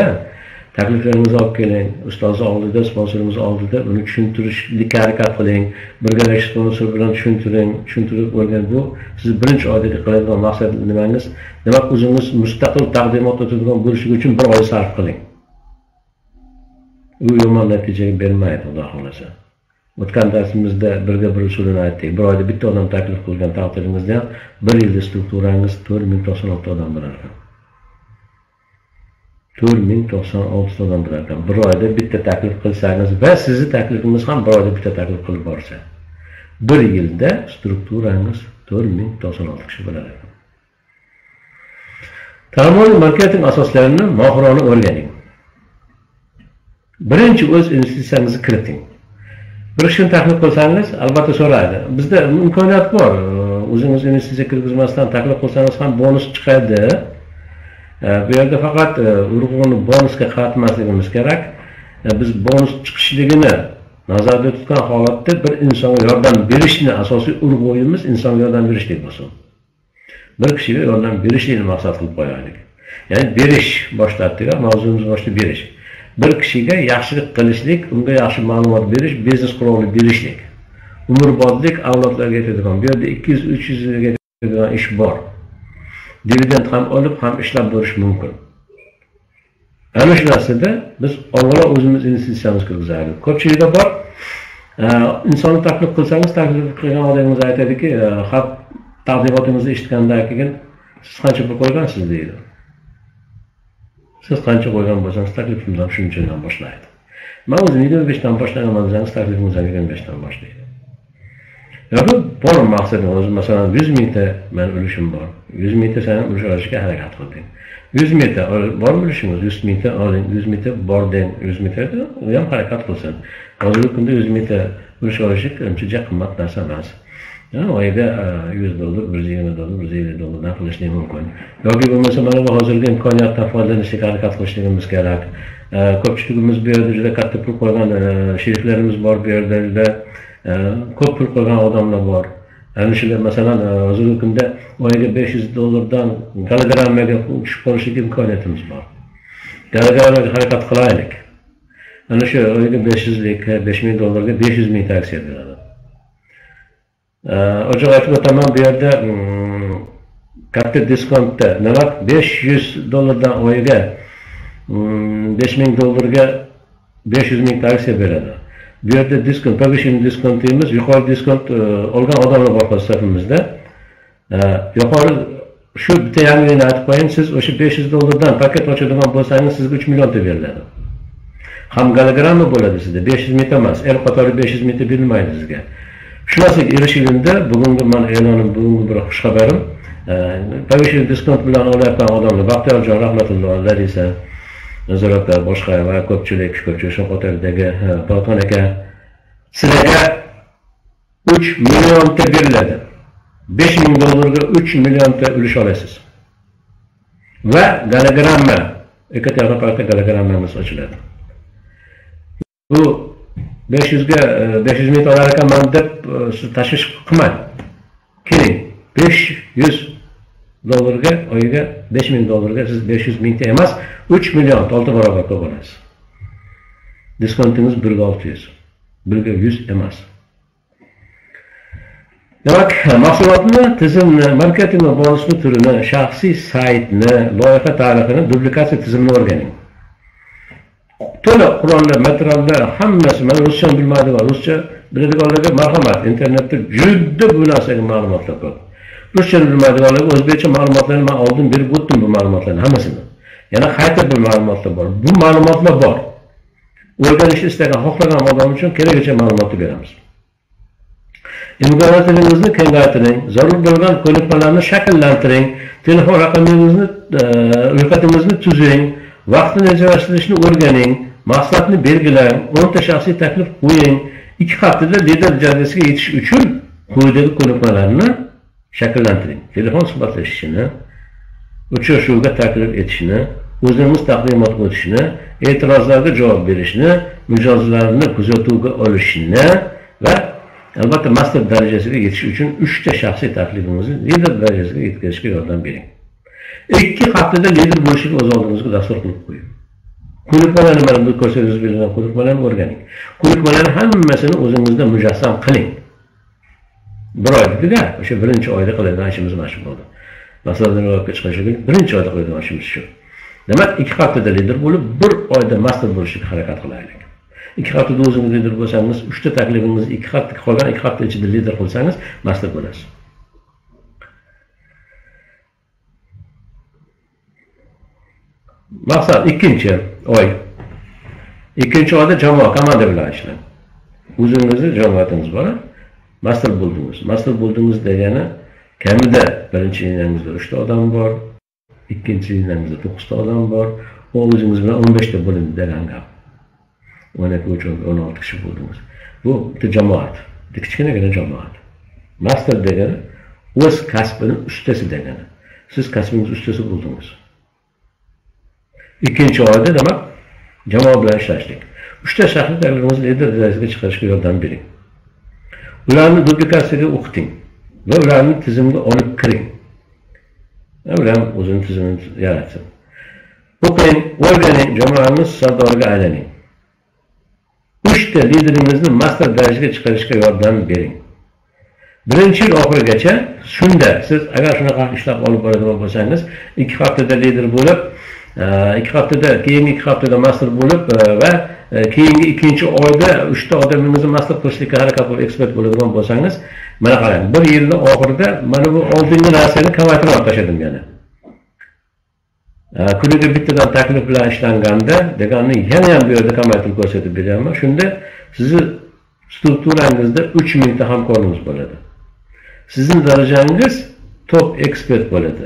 takliflaringizni olib keling, ustoz oldida, sponsorimiz oldida uni tushuntirishlikka harakat qiling, birgalikda sponsor bilan tushuntiring, tushuntirib o'rganing. Bu siz birinchi oydagi qiladigan maqsad nimangiz? Demak, o'zingiz mustaqil taqdimot o'tadigan bo'lishingiz uchun bir oy sarf qiling. Bu yomon natijaga bermaydi, Xudo xohlasa. O'tgan darsimizda birga bir usulini aytdik. Bir oyda bitta odam taklif qilgan taqdiringizda ham bir yilda strukturangiz 4096 odam bo'lar ekan. 4096 odam bo'lar ekan. Bir oyda bitta taklif qilsangiz va sizni taklifingiz ham bir oyda bitta taklif qilib borsa, bir yilda strukturangiz 4096 kishi bo'lar ekan. Tarmoq marketing asoslarini mohirona o'rganing. Birinchi o'z investitsiyangizni kiriting. Bir ishni taklif qilsangiz, albatta so'raydi. Bizda imkoniyat bor. O'zingiz investitsiya kirgizmasdan taklif qilsangiz ham bonus chiqadi. Bu yerda faqat urg'uni bonusga qaratmasligimiz kerak. Biz bonus chiqishligini nazarda tutgan holatda bir insonga yordam berishni asosiy urg'uyimiz insonga yordam berishlik bo'lsin. Bir kishiga yordam berishlikni maqsad qilib qo'yaylik. Ya'ni berish boshlatdik, mavzuimiz boshida berish. Bir kishiga yaxshilik qilishlik, unga yaxshi ma'lumot berish, biznes quroqlik berishlik, umrbodlik avlodlarga yetadigan, bu yerda 200-300 yilga yetadigan ish bor. Dividend ham olib, ham ishlab borish mumkin. Ana shu narsada biz avvalo o'zimiz investitsiyamiz kirgizaylik. Ko'pchilikda bor, insonni taklif qilsangiz, taklif qilgan odamingiz aytadiki, "Xat taqdimotingizni eshitgandan keyin siz qancha pul qo'ygansiz?" deydi. Siz qancha qo'ygan bo'lsangiz, taklifimizdan shunchadan boshlaydi. Men o'zim 25dan boshlaganman desangiz, taklifimizdan 25dan boshlaydi. Yo'q, bor maqsadim o'zim, masalan 100 mingta men ulushim bor. 100 mingta sen ulush olishga harakat qilding. 100 mingta bor ulushingiz, 100 mingta oling, 100 mingta bor deng, 100 mingta u ham harakat qilsin. Hozirgi kunda 100 mingta ulush olish uncha qimmat narsa emas. Oyda $100, $120, $150 qilishni mumkin. Yoki bo'lmasa mana bu hozirgi imkoniyatdan foydalanishga harakat qilishligimiz kerak. Ko'pchiligimiz bu yerda juda katta pul qo'ygan sheriklarimiz bor, bu yerda juda ko'p pul qo'ygan odamlar bor. Ana shular masalan hozirgi kunda oyga $500 kilogrammaga tushib qolishlik imkoniyatimiz bor. Kilogrammaga harakat qilaylik. Ana shu oyga $500lik $5000 $500 ming tavsiya beradi. Ochiq aytib o'taman, bu yerda katta diskontda nima $500 oyiga $5000 $500 ming tavsiya beradi. Bu yerda diskont, provision diskont deymiz, yuqori diskont olgan odamlar bor hisobimizda. Yuqori shu bitta yangini aytib qo'ying, siz o'sha $500dan paket ochadigan bo'lsangiz, sizga 3 million ta beriladi. Ham gologramma bo'ladi sizda, 500 ming emas, el qatori 500 ming ta berilmaydi sizga. Shunasiga erishilganda bugungi men e'lonim, bugungi bir xush xabarim, provision diskont bilan olayotgan odamlar, Baxtiyorjon Rahmatulloh, Larisa, Nazoratlar, boshqa va ko'pchilik shu qotordagi Boton aka sizga 3 million ta beriladi. $5000ga 3 million ta ulush olasiz. Va gologramma, Ekaterinburgda gologrammamiz ochiladi. Bu 500 ming dollar ekanman deb siz tashvish qilmang. Keling, $500 oyiga, $5000 siz $500 ming emas, 3 million 6 barobar ko'p olasiz. Diskontingiz 1.600, 1.100 emas. Demak, mahsulotni, tizimni, marketing va bonusni turini, shaxsiy saytni, loyiha tarixini, dublikatsiya tizimini o'rganing. To'la Qur'onlar, materiallar hammasi, men ruscha bilmaydigan, ruscha biladiganlarga marhamat, internetda juda bu narsaga ma'lumotlar ko'p. Ruscha bilmaydiganlarga o'zbekcha ma'lumotlarni men oldin berib o'tdim, bu ma'lumotlarni hammasini. Yana qayta bir ma'lumotlar bor. Bu ma'lumotlar bor. O'rganishni istagan, xohlagan odam uchun keragicha ma'lumotni beramiz. imkoniyatlarıngizni kengaytiring, zarur bo'lgan ko'nikmalarni shakllantiring, telefon raqamingizni, ro'yxatingizni tuzing, vaqtni rejalashtirishni o'rganing, maqsadni belgilang, 10 ta shaxsiy taklif qo'ying. 2 haftada lider darajasiga yetish uchun quyidagi ko'nikmalarni shakllantiring: telefon suhbatlashishini, uchrashuvga taklif etishni, o'zingiz taqdimot qilishni, e'tirozlarga javob berishni, mijozlarni kuzatuvga olishni va albatta master darajasiga yetish uchun 3 ta shaxsiy taklifimizni lider darajasiga yetkazishga yordam bering. 2 haftada lider bo'lishga o'z oldingizga dastur qilib qo'ying. Ko'nikmalarni mana bu ko'rsatuvda berilgan ko'nikmalarni o'rganing. Ko'nikmalarni hammasini o'zingizda mujassam qiling. Bir oylikda, o'sha birinchi oyda qiladigan ishimiz mana shu bo'ldi. Masalan, ro'yxatga chiqish uchun birinchi oyda qiladigan ishimiz shu. Demak, 2 haftada lider bo'lib, 1 oyda master bo'lishga harakat qilaylik. 2 haftada o'zingiz lider bo'lsangiz, 3 ta taklifingizni 2 hafta qolgan 2 hafta ichida lider qilsangiz, master bo'lasiz. Maqsad 2-chi oy. 2-chi oyda jamoa, komanda bilan ishlang. O'zingizni jamoatingiz bor, master bo'ldingiz. Master bo'ldingiz degani kamida birinchi yilingizda 3 ta odam bor, ikkinchi yilingizda 9 ta odam bor, o'zingiz bilan 15 ta bo'lindi degan gap. Mana bu 16 kishi bo'ldingiz. Bu bitta jamoat, bitta kichkinagina jamoat. Master degani o'z kasbining ustasi degani. Siz kasbingiz ustasi bo'ldingiz. 2-chi oyda demak jamoa bilan ishlashlik. 3 ta shaxsiy taklifimizni lider darajasiga chiqarishga yordam bering. Ularni duplikatsiyaga o'qiting va ularni tizimga olib kiring. Ular o'zining tizimini yaratsin. O'qing, o'rganing, jamoamiz sardoriga aylaning. 3 ta lideringizning master darajasiga chiqarishga yordam bering. Birinchi yil oxirigacha shunda siz agar shunaqa ishlab olib boradigan bo'lsangiz, 2 haftada lider bo'lib, 2 haftada, keyingi 2 haftada master bo'lib va keyingi 2-chi oyda 3 ta odamingizni master qilishlikka harakat qilib ekspert bo'ladigan bo'lsangiz, mana qarang, 1 yilning oxirida mana bu oldingi narsani kamaytirib tashladim yana. Kuniga bittadan taklif bilan ishlanganda, degani yana ham bu yerda kamaytirib ko'rsatib beraman. Shunda sizni strukturangizda 3000 ta hamkorimiz bo'ladi. Sizning darajangiz top ekspert bo'ladi.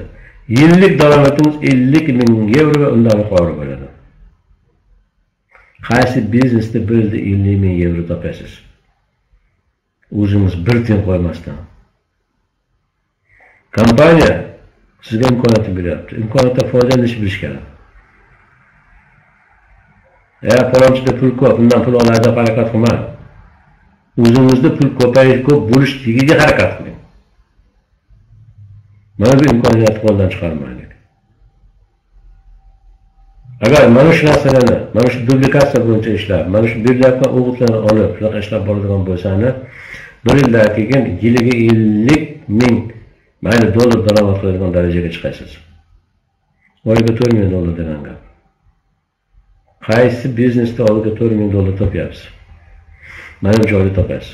Yillik daromadimiz 50 000 € ve undan yuqori bo'ladi. Qaysi biznesda 50 000 € topasiz? O'zingiz bir tiyin qo'ymasdan. Kompaniya sizga imkoniyat beryapti. Imkoniyatdan foydalanishni bilish kerak. Palonchida pul ko'p, undan pul oladi deb harakat qilmang. O'zingizda pul ko'p bo'lishligiga harakat qiling. Mana bu imkoniyatni qo'ldan chiqarmaylik. Agar mana shu narsalarni, mana shu duplikatsiya bo'yicha ishlab, mana shu birlashgan o'g'itlarni olib, shunaqa ishlab boradigan bo'lsangiz, bir yildan keyin yiliga 50 000 dollar daromad qiladigan darajaga chiqasiz. Oyiga 4 000 dollar degan gap. Qaysi biznesda oyiga 4 000 dollar topyapsiz? Mana bu joyda topasiz.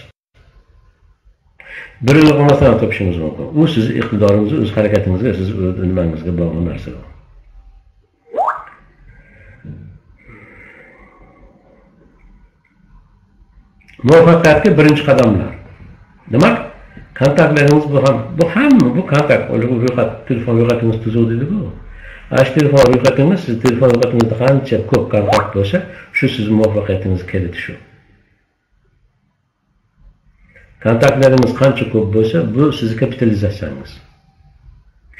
Bir yil qolmasdan topishimiz mumkin. U sizni iqtidoringizga, o'z harakatingizga, siz nimangizga bog'liq narsa. Muvaffaqiyatga birinchi qadamlar. Demak, kontaktlaringiz bu kontakt, ro'yxat, telefon ro'yxatingiz tuzuv deydi-ku. Ana shu telefon ro'yxatingiz, siz telefon ro'yxatingizda qancha ko'p kontakt bo'lsa, shu sizning muvaffaqiyatingizga keladi. Kontaktlarimiz qancha ko'p bo'lsa, bu sizning kapitalizatsiyangiz.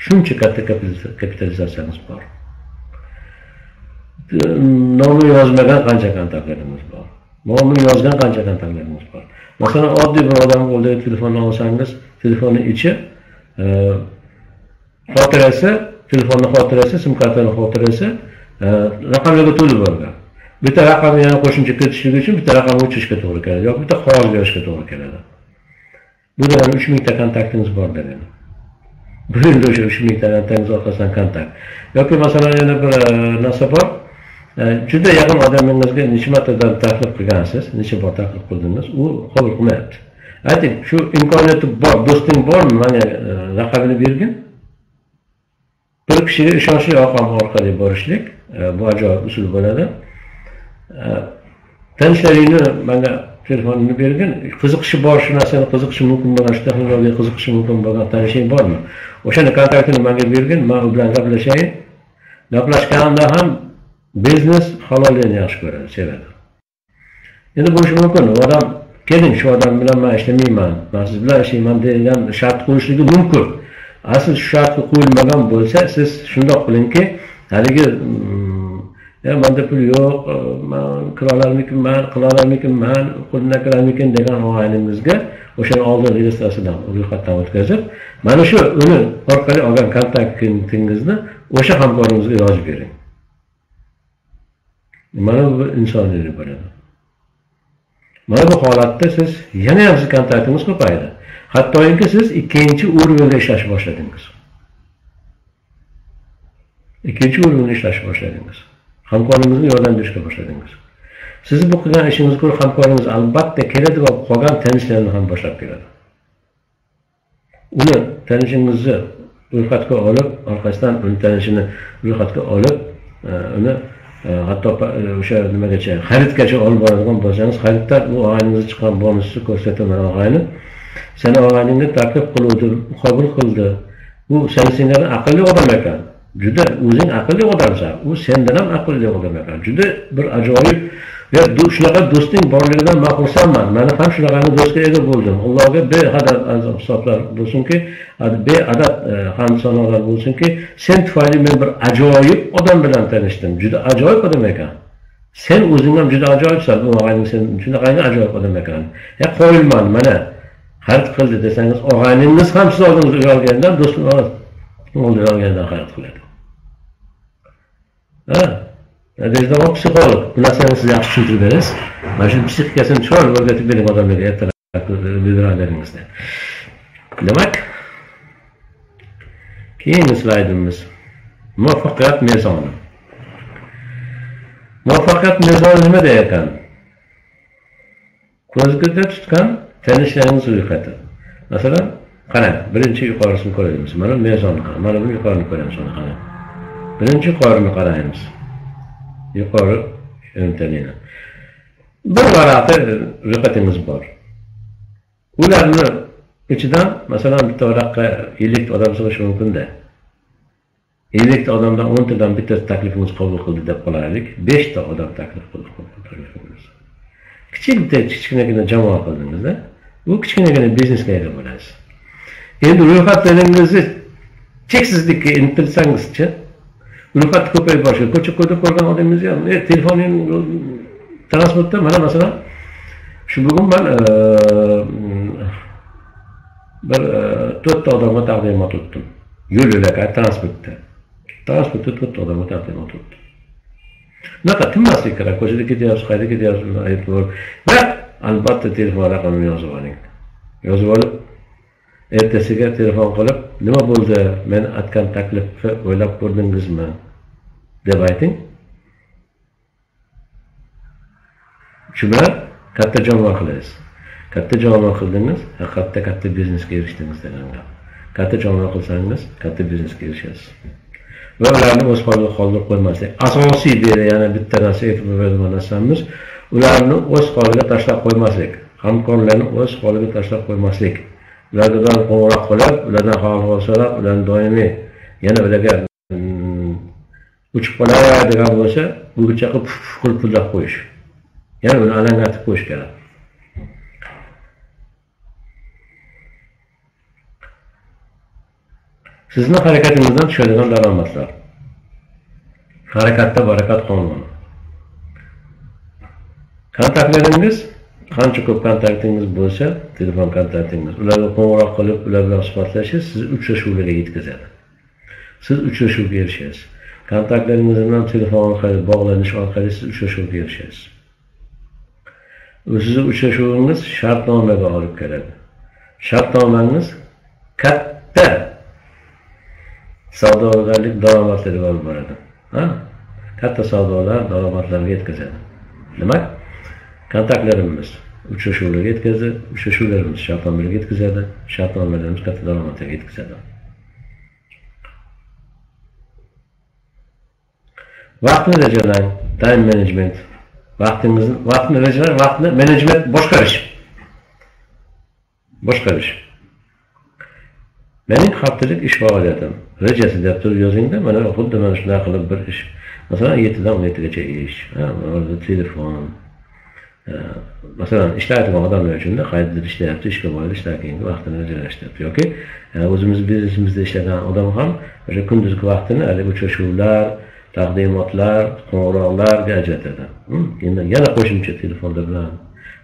Shuncha katta kapitalizatsiyangiz bor. Nomni yozmagan qancha kontaktlarimiz bor. Nomni yozgan qancha kontaktlarimiz bor. Masalan, oddiy bir odam qo'lidagi telefonni olsangiz, telefonni ichi, xotirasi, telefonni xotirasi, sim kartani xotirasi, raqamlarga to'lib bo'lgan. Bitta raqamni yana qo'shimcha kiritishlik uchun bitta raqamni o'chirishga to'g'ri keladi yoki bitta xorij yozishga to'g'ri keladi. Bu dönem 3000 ta kontaktimiz var dedim. Bugün de 3000 ta kontaktimiz ortasından kontakt. Yok ki mesela yana bir nasıl var? Çünkü yakın adamınızda niçin taklif kılgansız, niçin bu taklif kıldınız, o kabul kılmayaptı. Hadi şu imkaniyeti var, dostun var mı? Yani rakabini bir gün, bir kişiye işançlı yakam orkada barışlık, bu acaba usul bana da. Tanışlarını bana telefonunu verdin, kızıkışı borçuna sen kızıkışı mümkün bakan, şu teknolojiye kızıkışı mümkün bakan, tane şey var mı? O şana kontaktını bana verdin, bana ulan kaplaşayın. Kaplaşkağında ham biznes halalini yaş görür, severim. Şimdi bu iş mümkün, o adam, gelin şu adam bilen ben işlemiyman, ben siz bilen işlemiyman deyilen şart koyuşluğu mümkün. Asıl şu şartı koyulmadan bolsa, siz şunda kılın ki, hani ki, bende pul yok, ben kılalarmikim, ben kılalarmikim, ben kuluna kılalarmikim deken o halimizde, o şeyin aldığı registrasından, ruhkattan ötkazıp, bana şu ünü orkali organ kontaktinizde, o şey hamkarımızı ilacı verin. Bana bu insanları böyle. Bana bu halatta siz yanayam siz kontaktiniz kopaydı. Hatta ki siz ikinci urvunla işlaşı başladınız. İkinci urvunla işlaşı başladınız. Hamkorunuzun yoldan düşke başladınız. Siz bu kılan işiniz kur hamkorunuz albatta keledi ve kogan tenislerini ham başlap geledi. Onu tenisinizi ruhatka alıp, arkasından onun tenisini ruhatka alıp, onu hatta şey nime geçeyim, harit geçe alıp alıp bozsanız, haritler bu ağaynınızı çıkan bonusu göstertemeden ağayını, seni ağaynını takip kılıyordu, kabul kıldı. Bu sensinlerin akıllı adam ekan. Juda o'zing aqlli odamsan, u sendan ham aqlli odam ekan. Juda bir ajoyib va shunaqa do'sting borligidan men xursandman. Men ham shunaqani do'stga ega bo'ldim. Allohga behadad hisoblar bo'lsinki, beadad hamsonalar bo'lsinki, sen tufayli men bir ajoyib odam bilan tanishdim. Juda ajoyib odam ekan. Sen o'zing ham juda ajoyibsan. Og'ayning sen shunaqangi ajoyib odam ekan. Ya qo'yilman mana xarid qildi desangiz, og'ayningiz ham siz oldingiz olgandan do'stingiz olgandan xarid qiladi. Bizde o psikolog, bu narsani siz yaxshi tushuntirib berasiz. Mana shu psixikasini chiroyli o'rgatib bering odamlarga ertalaringizda. Demak, keyingi slaydimiz muvaffaqiyat mezoni. Muvaffaqiyat mezoni nima degan? Ko'zda tutgan tanishlarimiz ro'yxati. Masalan, qarang, birinchi yuqorisini ko'ramiz. Mana mezon, mana bu yuqorini ko'ramiz, mana qarang. Birinchi yuqorini qaraymiz. Yuqori yo'nalishini. Bir varaqda ro'yxatimiz bor. Ularni ichidan, masalan, bitta varaqqa 50 ta odam sig'ishi mumkin-da. 50 ta odamdan 10 tadan bitta taklifimiz qabul qildi deb qolaylik. 5 ta odam taklif qildi. Kichkinagina jamoa qildingiz-da. Bu kichkinagina biznesga ega bo'lasiz. Endi ro'yxatlaringizni cheksizlikka intilsangiz-chi, ro'yxat ko'payib boshlaydi. Ko'cha-ko'yda ko'rgan odamimiz ham, telefoning transportda mana masalan shu bugun men bir 4 ta odamga taqdimot o'tdim. Yo'l-yo'lakay transportda. Transportda 4 ta odamga taqdimot o'tdim. Nima qilmaslik kerak? Ko'chada ketyapsiz, qayda ketyapsiz, aytib qo'yib va albatta telefon raqamini yozib oling. Yozib olib ertasiga telefon qilib, nima bo'ldi? Men aytgan taklifni o'ylab ko'rdingizmi? Deb ayting. Shuna katta jamoa qilasiz. Katta jamoa qildingiz, haqiqatda katta biznesga erishdingiz degan gap. Katta jamoa qilsangiz, katta biznesga erishasiz. Va ularni o'z qo'lida qoldirib qo'ymaslik. Asosiy beri, yana bitta narsa aytib o'tamiz, ularni o'z qo'liga tashlab qo'ymaslik, hamkorlarni o'z qo'liga tashlab qo'ymaslik. Ulardan qo'ng'iroq qilib, ulardan xavotirlanib, ularni doimiy yana ularga uchib qoladigan bo'lsa, bungacha qilib pullar qo'yish. Ya'ni uni alangatib qo'yish kerak. Sizning harakatingizdan tushadigan daromadlar. Harakatda barakat qonuni. Kontaktlaringiz qancha ko'p kontaktingiz bo'lsa, telefon kontaktingiz, ularga qo'ng'iroq qilib, ular bilan suhbatlashingiz sizni uchrashuvlarga yetkazadi. Siz uchrashuvga erishasiz. Kontaktlaringiz bilan telefon orqali bog'lanish orqali siz uchrashuvga erishasiz. Sizni uchrashuvingiz shartnomaga olib keladi. Shartnomangiz katta savdogarlik daromadlariga olib boradi. Katta savdolar daromadlarga yetkazadi. Demak, kontaktlarimiz uchrashuvlarga yetkazadi, uchrashuvlarimiz shartnomalarga yetkazadi, shartnomalarimiz katta daromadlarga yetkazadi. Vaqtni rejalang, time management, Vaktini management boş karış. Boş karış. Mening haftalık iş faaliyetim. Recesi defter yazınca bana huddu menşuna kılıp bir iş. Mesela 7'den 17'ye iş. Orada telefon. Mesela işler adam ölçümde kayıtlı işler yaptı, iş kabul işler kendi vaktini özelleşti yapıyor ki özümüz bizimizde işlenen adam ham gündüzki vaktini öyle uçuşurlar, takdimatlar, konular gelecek dedi. Ya da koşunca telefonda bilen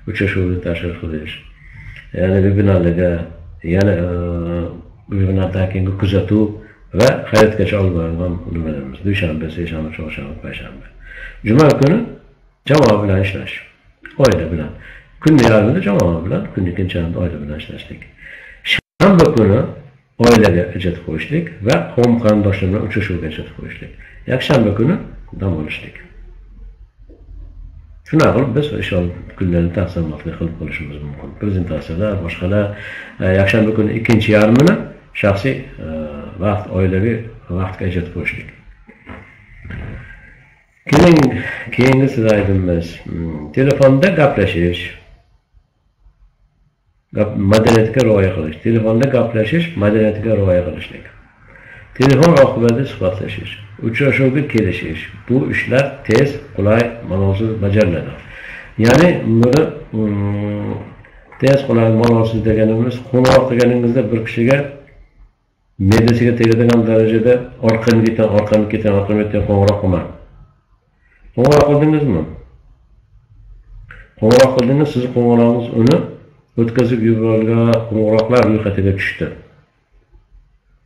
uçuşurlu taşır kılıyor. Yani birbirlerine yani birbirlerine kuzatu ve hayat geç almayan numaralarımız. Düşenbe, seyşanbe, çoğuşanbe, payşanbe. Cuma günü cevabı ile işler. Oyla bilen. Günlük yargıda cevabı bilen, günlük inçanında oyla bilen işleştik. Şanbe günü oyla ecet koştuk ve hom kandaşlarına uçuşurlu ecet koştuk. Yakşanbe günü dam oluştuk. Şuna kılıp biz inşallah günlerini tahsilatlı kılıp oluşumuz mümkün. Bizim tahsilatlar, başkalar. Yakşanbe günü ikinci yarımını şahsi vakt, oylevi vakt ecet koştuk. Keyingi sırayımız telefonda gaplaşış, madaniyatga rioya qilish. Telefonda gaplashish, madaniyatga rioya qilishlik. Telefon oqibatida suhbatlashish, uchrashuvga kelishish. Bu işler tez, kolay, ma'nosiz bajariladi. Yani buni tez, kolay, ma'nosiz deganimiz, qo'ng'iroq qilganingizda bir kishiga medasiga tegadigan darajada orqani ketan qo'ng'iroq qilmang. Qo'ng'iroq qildingizmi? Qo'ng'iroq qildingiz, sizning qo'ng'irog'ingiz uni o'tkazib yuborilgan qo'ng'iroqlar ro'yxatiga tushdi.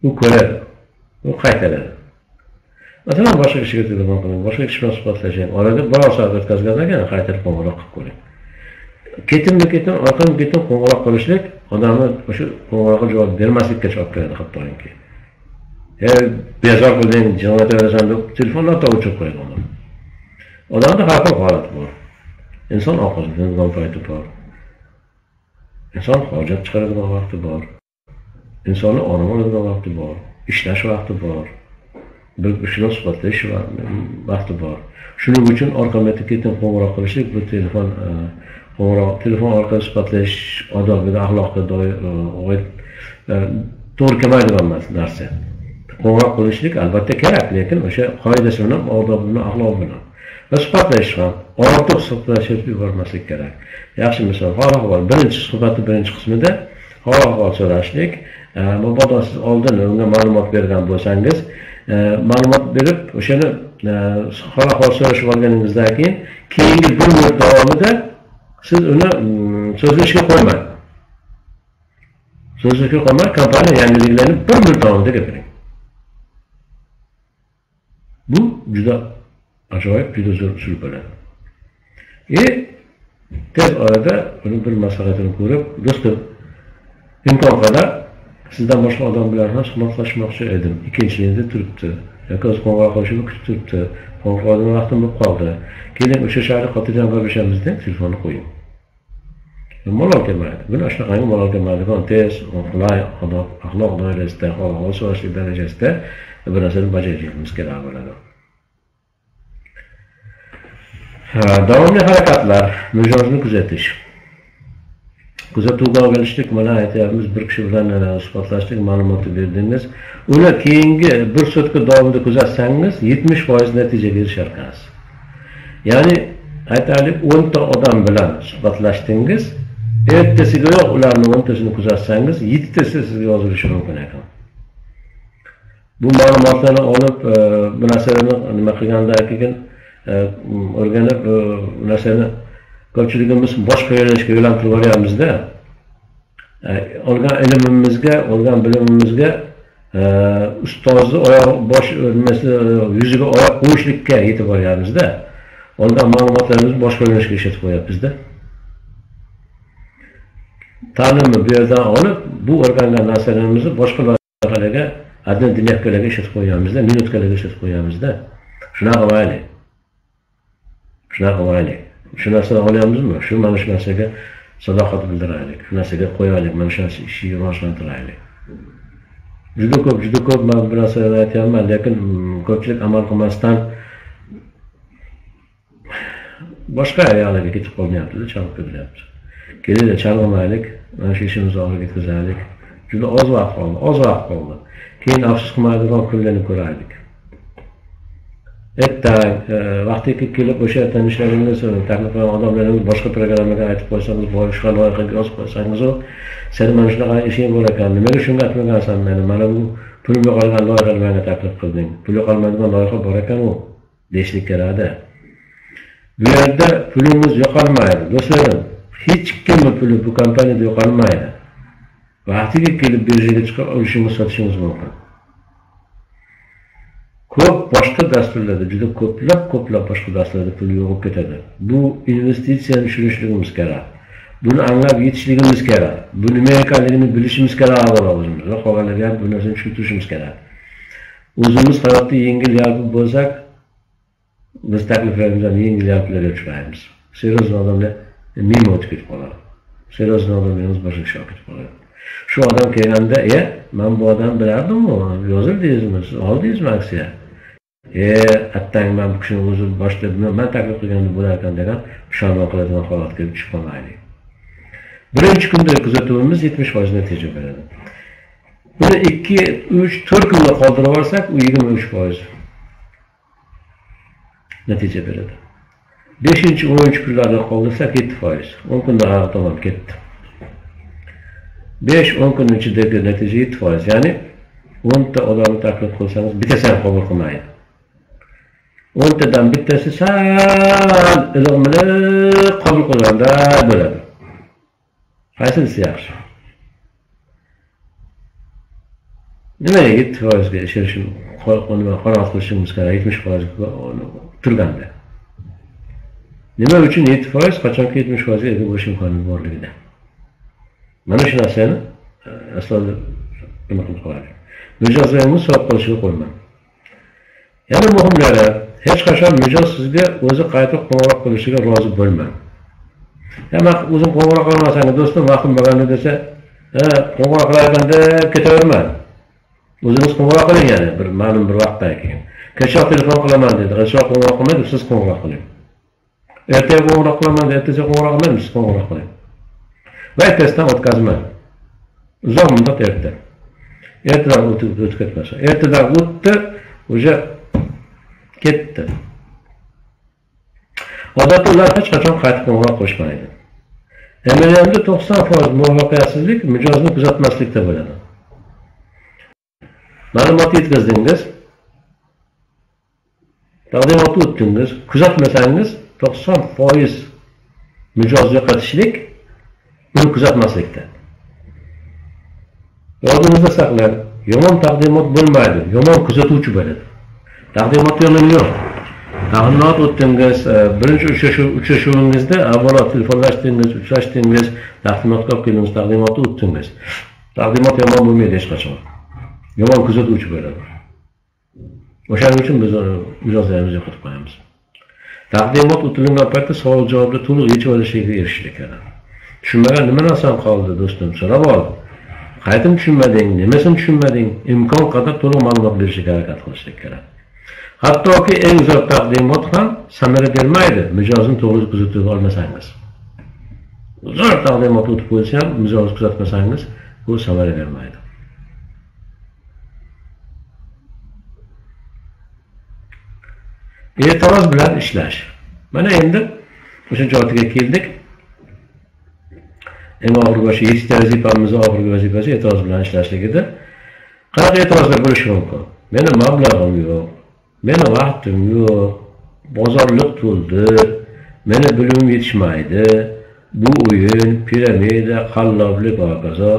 U ko'radi, u qaytaradi. Masalan, boshqa kishiga telefon qiling, boshqa kishi bilan suhbatlashing. Orada biror soat o'tkazgandan keyin qaytarib qo'ng'iroq qilib ko'ring. Ketin, orqadan ketin qo'ng'iroq qilishlik odamni o'sha qo'ng'iroqqa javob bermaslikka olib keladi hattoki. Bezor bo'lding, javob berasan deb telefonni o'chirib qo'yadi odam. Odamda har xil holat bor. İnsan oqildan foyda bor. İnson hojat chiqaradigan vaqti bor. İnsanın orom oladigan vaqti bor. İşlash vaqti bor. Bir kişiyle suhbatlashish vaqti bor. Shuning uchun orqamdan ketin qo'ng'iroq qilishlik bu telefon orqali suhbatlashish odobiga, axloqqa doir to'g'ri kelmaydigan narsa. Qo'ng'iroq qilishlik albatta kerak, lekin o'sha qoidasi bilan, odob bilan, axloq bilan. Ve suhbatlashish ham, ortiq suhbatlashib yubormaslik kerak. Yaxshi misol, hol-ahvol. Birinchi qismida hol-ahvol so'rashlik. Mabodo siz oldin unga ma'lumot bergan bo'lsangiz, ma'lumot berib, o'shani hol-ahvol so'rashib olganingizdan keyin keyingi bir minut davomida siz uni so'zni ishga qo'ymang. So'zni ishga qo'ymang, kompaniya yangiliklarni bir minut davomida gapiring. Bu juda acayip güzel sürpüler. Tez arada onun bir maslahatini ko'rib, dostum, imkon kadar sizden başka adam bilan suhbatlaşmoqchi edim. İkincisi turibdi. Yoki qo'ng'iroq qilishni kutib turibdi. Qo'ng'iroqdan vaqtim bo'lib qoldi. Keling o'sha shaharga qattidan borishamiz deb telefonni qo'ying. Malol kelmaydi. Buni ashunaqangi malol kelmaydigan tez, qulay, odob, axloq doirasida, havo so'rashlik darajasida bir narsani bajarishimiz kerak bo'ladi. Davomli harakatlar, mijozni kuzatish. Kuzatuvga olishlik, mana aytayapmiz, bir kishi bilan suhbatlashdik, ma'lumotni berdingiz. Uni keyingi bir sutka davomida kuzatsangiz, 70% natijaga erishasiz. Ya'ni aytaylik 10 ta odam bilan suhbatlashdingiz, ertasiga yo'q ularning 10 tasini kuzatsangiz, 7 tasi sizga yozilishi mumkin ekan. Bu ma'lumotlarni olib, bu narsani nima qilgandan keyin o'rganib, narsani ko'pchiligimiz boshqa yo'nalishga yo'lantirib boryapmiz-da. Olgan ilmimizga, olgan bilimimizga ustozni oyoq bosh yuziga oyoq qo'yishlikka yetib boryapmiz-da. Olgan ma'lumotlarimizni boshqa yo'nalishga ishlatib qo'yapmiz-da. Ta'limni bu yerdan olib, bu o'rgangan narsalarimizni boshqa loyihalarga, adnan dinamikalarga ishlatib qo'yamiz-da, minutkalarga ishlatib qo'yamiz-da. Shunaqa mayli. Shu narsani olyapmizmi? Shu mana shu narsaga sadoqat bildiraylik. Shu narsaga qo'yaylik, mana shu ishni rivojlantiraylik. Juda ko'p men bu narsani aytganman, lekin ko'pchilik amal qilmasdan başka ayağla gittik onu yaptı, Çanakkale'de yaptı. Geri de çalmamaylık, naş işimizi ağır getirdik. Cüda az vakit oldu, az vakit oldu. Keyin afsız kumaydıdan kullanıp kuraydık. Hatta vaktiki kilip o şeyden işlerinde söyledim. Tekniklerin adamlarımız başka programlara ait koysanız, başka loyakı göz koysanız o, senin menşilere işin bırakan, nümeri şunu etmekten benim, bana bu pülü kalgan loyakı bana teklif kıldın. Pülü kalmadan loyakı bırakan o, değişlik kerede. Bu yerde pülümüz yok almaydı, dostlarım. Hiç kimi pülü bu kampanyada yok almaydı. Vaktiki kilip birciye çıkıp o işimiz satışımız mümkün. Ko'p boshqa dasturlarda, juda ko'plab boshqa dasturlarda pul yo'qib ketadi. Bu investitsiyani tushunishligimiz kerak. Buni anglab yetishligimiz kerak. Bu nima ekanligini bilishimiz kerak avvalozimiz. Qolganlarga ham bu narsani tushuntirishimiz kerak. O'zimiz hayotda yengil yalpi bo'lsak, biz takliflarimizdan yengil yalpilarga tushamiz. Seriozli odamlar nima o'tib ketib qoladi. Seriozli odamlarimiz boshqa ishga ketib qoladi. Shu odam kelganda, men bu odam bilardim-ku, yozildingizmi, oldingizmi aksiya? Attang ben bu kişinin özü başladım, ben taklif kılgandim bularken degan, şanman kıladigan holatga kelib tushib qolmaylik. Birinchi kunda kuzatuvimiz 70% natija beradi. Buni 2-3-4 kunda qoldirib olsak, u 23% natija beradi. 5-10 kunlarda qoldirsak 7%, 10 kunda aroq tomon ketdi. 5-10 kun ichidagi natija 7%, ya'ni 10 ta odamni taklif qilsangiz, bittasi ham qabul qilmaydi. 10'dan bittasi sal ilig'imliq qabul qilganda bo'ladi. Qaysinisi yaxshi? Nimaga 70%ga erishishim, qanoat qilishimiz kerak 70%ga turganda? Nima uchun 70%, qachonki 70%ga ega bo'lish imkoni borligida? Mana shu narsani aslida nima qilib qo'yadi? Mijozlarimiz so'rab qolishiga qo'ymang. Yana muhimlari, hech qachon mijoz sizga o'zi qayta qo'ng'iroq qilishiga rozi bo'lmang. Demak, o'zim qo'ng'iroq qilmasang, do'stim vaqtim bo'lganda desa, qo'ng'iroq qilganda ketaverma. O'zingiz qo'ng'iroq qiling, ya'ni bir ma'lum bir vaqtdan keyin. Kecha telefon qilaman dedi, kecha qo'ng'iroq qilmaydi, siz qo'ng'iroq qiling. Ertaga qo'ng'iroq qilaman dedi, ertaga qo'ng'iroq qilmaydi, siz qo'ng'iroq qiling. Va ertasidan o'tkazmang. Uzoq muddat erta. Ertadan o'tib ketmasa, ertadan o'tdi, o'sha ketdi. Odatda ular hech qachon qayta qo'ng'iroq qilishmaydi. Amaliyotda 90% muvaffaqiyatsizlik mijozni kuzatmaslikda bo'ladi. Ma'lumot yetkazdingiz, taqdimotni o'tdingiz, kuzatmasangiz 90% mijoz yo'qotishlik uni kuzatmaslikda. Yodingizda saqlang, yomon taqdimot bo'lmaydi, yomon kuzatuvchi bo'ladi. Taqdimot yo'li yo'q. Taqdimot o'tdingiz, birinchi uchrashuvingizda avvalo telefonlashdingiz, uchrashdingiz, taqdimotga olib keldingiz, taqdimotni o'tdingiz. Taqdimot yomon bo'lmaydi hech qachon. Yomon kuzatuvchi bo'ladi. O'shaning uchun biz mijozlarimizni yo'qotib qo'yamiz. Taqdimot o'tilgan paytda savol-javobni to'liq yechib olishga erishishlik kerak. Tushunmagan nima narsa qoldi do'stim, so'rab ol. Qaytim tushunmading, nimasini tushunmading, imkon qadar to'liq ma'lumot berishga harakat qilishlik kerak. Hattoki eng zo'r taqdimot ham samara bermaydi, mijozni to'g'ri kuzatib olmasangiz. Zo'r taqdimot o'tib bo'lsa ham, mijozni kuzatmasangiz, bu samara bermaydi. E'tiroz bilan ishlash. Mana endi o'sha joyga keldik. Eng og'ir vazifamiz e'tiroz bilan ishlashligida. Qanday e'tirozlar bo'lishi mumkin? Meni mablag'im yo'q. Meni vaqtim yo'q, bozorliq to'ldi, meni bilimim yetishmaydi, bu o'yin, piramida, qalloblik va hokazo,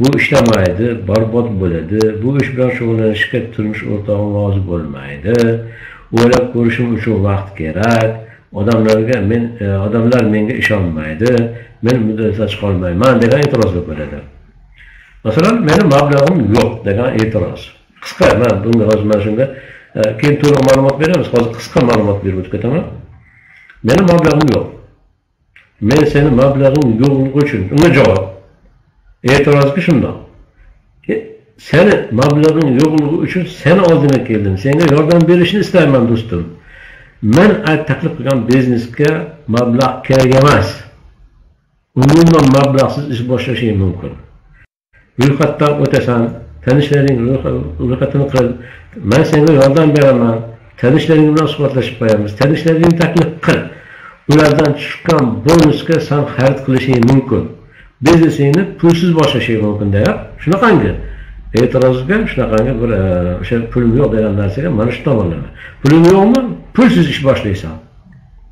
bu ishlamaydi, barbod bo'ladi, bu ish bilan shug'ullanishga turmush o'rtog'im rozi bo'lmaydi, o'ylab ko'rishim uchun vaqt kerak, odamlar menga ishonmaydi, men muddatdan chiqa olmayman degan e'tirozlar bo'ladi. Masalan, meni mablag'im yo'q degan e'tiroz. Qisqa, men bunga hozir mana shunga keyin to'liq ma'lumot beramiz, hozir qisqa ma'lumot berib o'tib ketaman. Meni mablag'im yo'q. Men seni mablag'ing yo'qligi uchun unga javob. E'tirozki shundoq. Seni mablag'ing yo'qligi uchun seni oldimga keldim. Senga yordam berishni istayman do'stim. من عاد تقلق قام بيزنس كا مبلغ كاجماس عموما مبلغ سز إش باشا شيء ممكن روحتا وتسان تنشلرين روحتن قل من سنجر هذا بيرمان تنشلرين ناسقطلش بيرمز تنشلرين تقلق قل ulardan chiqqan bonusga sen xarid qilishing mumkin. Biz seni pulsiz boshlashing mumkin deyap. Shunaqangi e'tirozga, shunaqangi bir o'sha pulim yo'q degan narsaga mana shu tomonlama. Pulim yo'qmi? Pulsiz ish boshlaysan.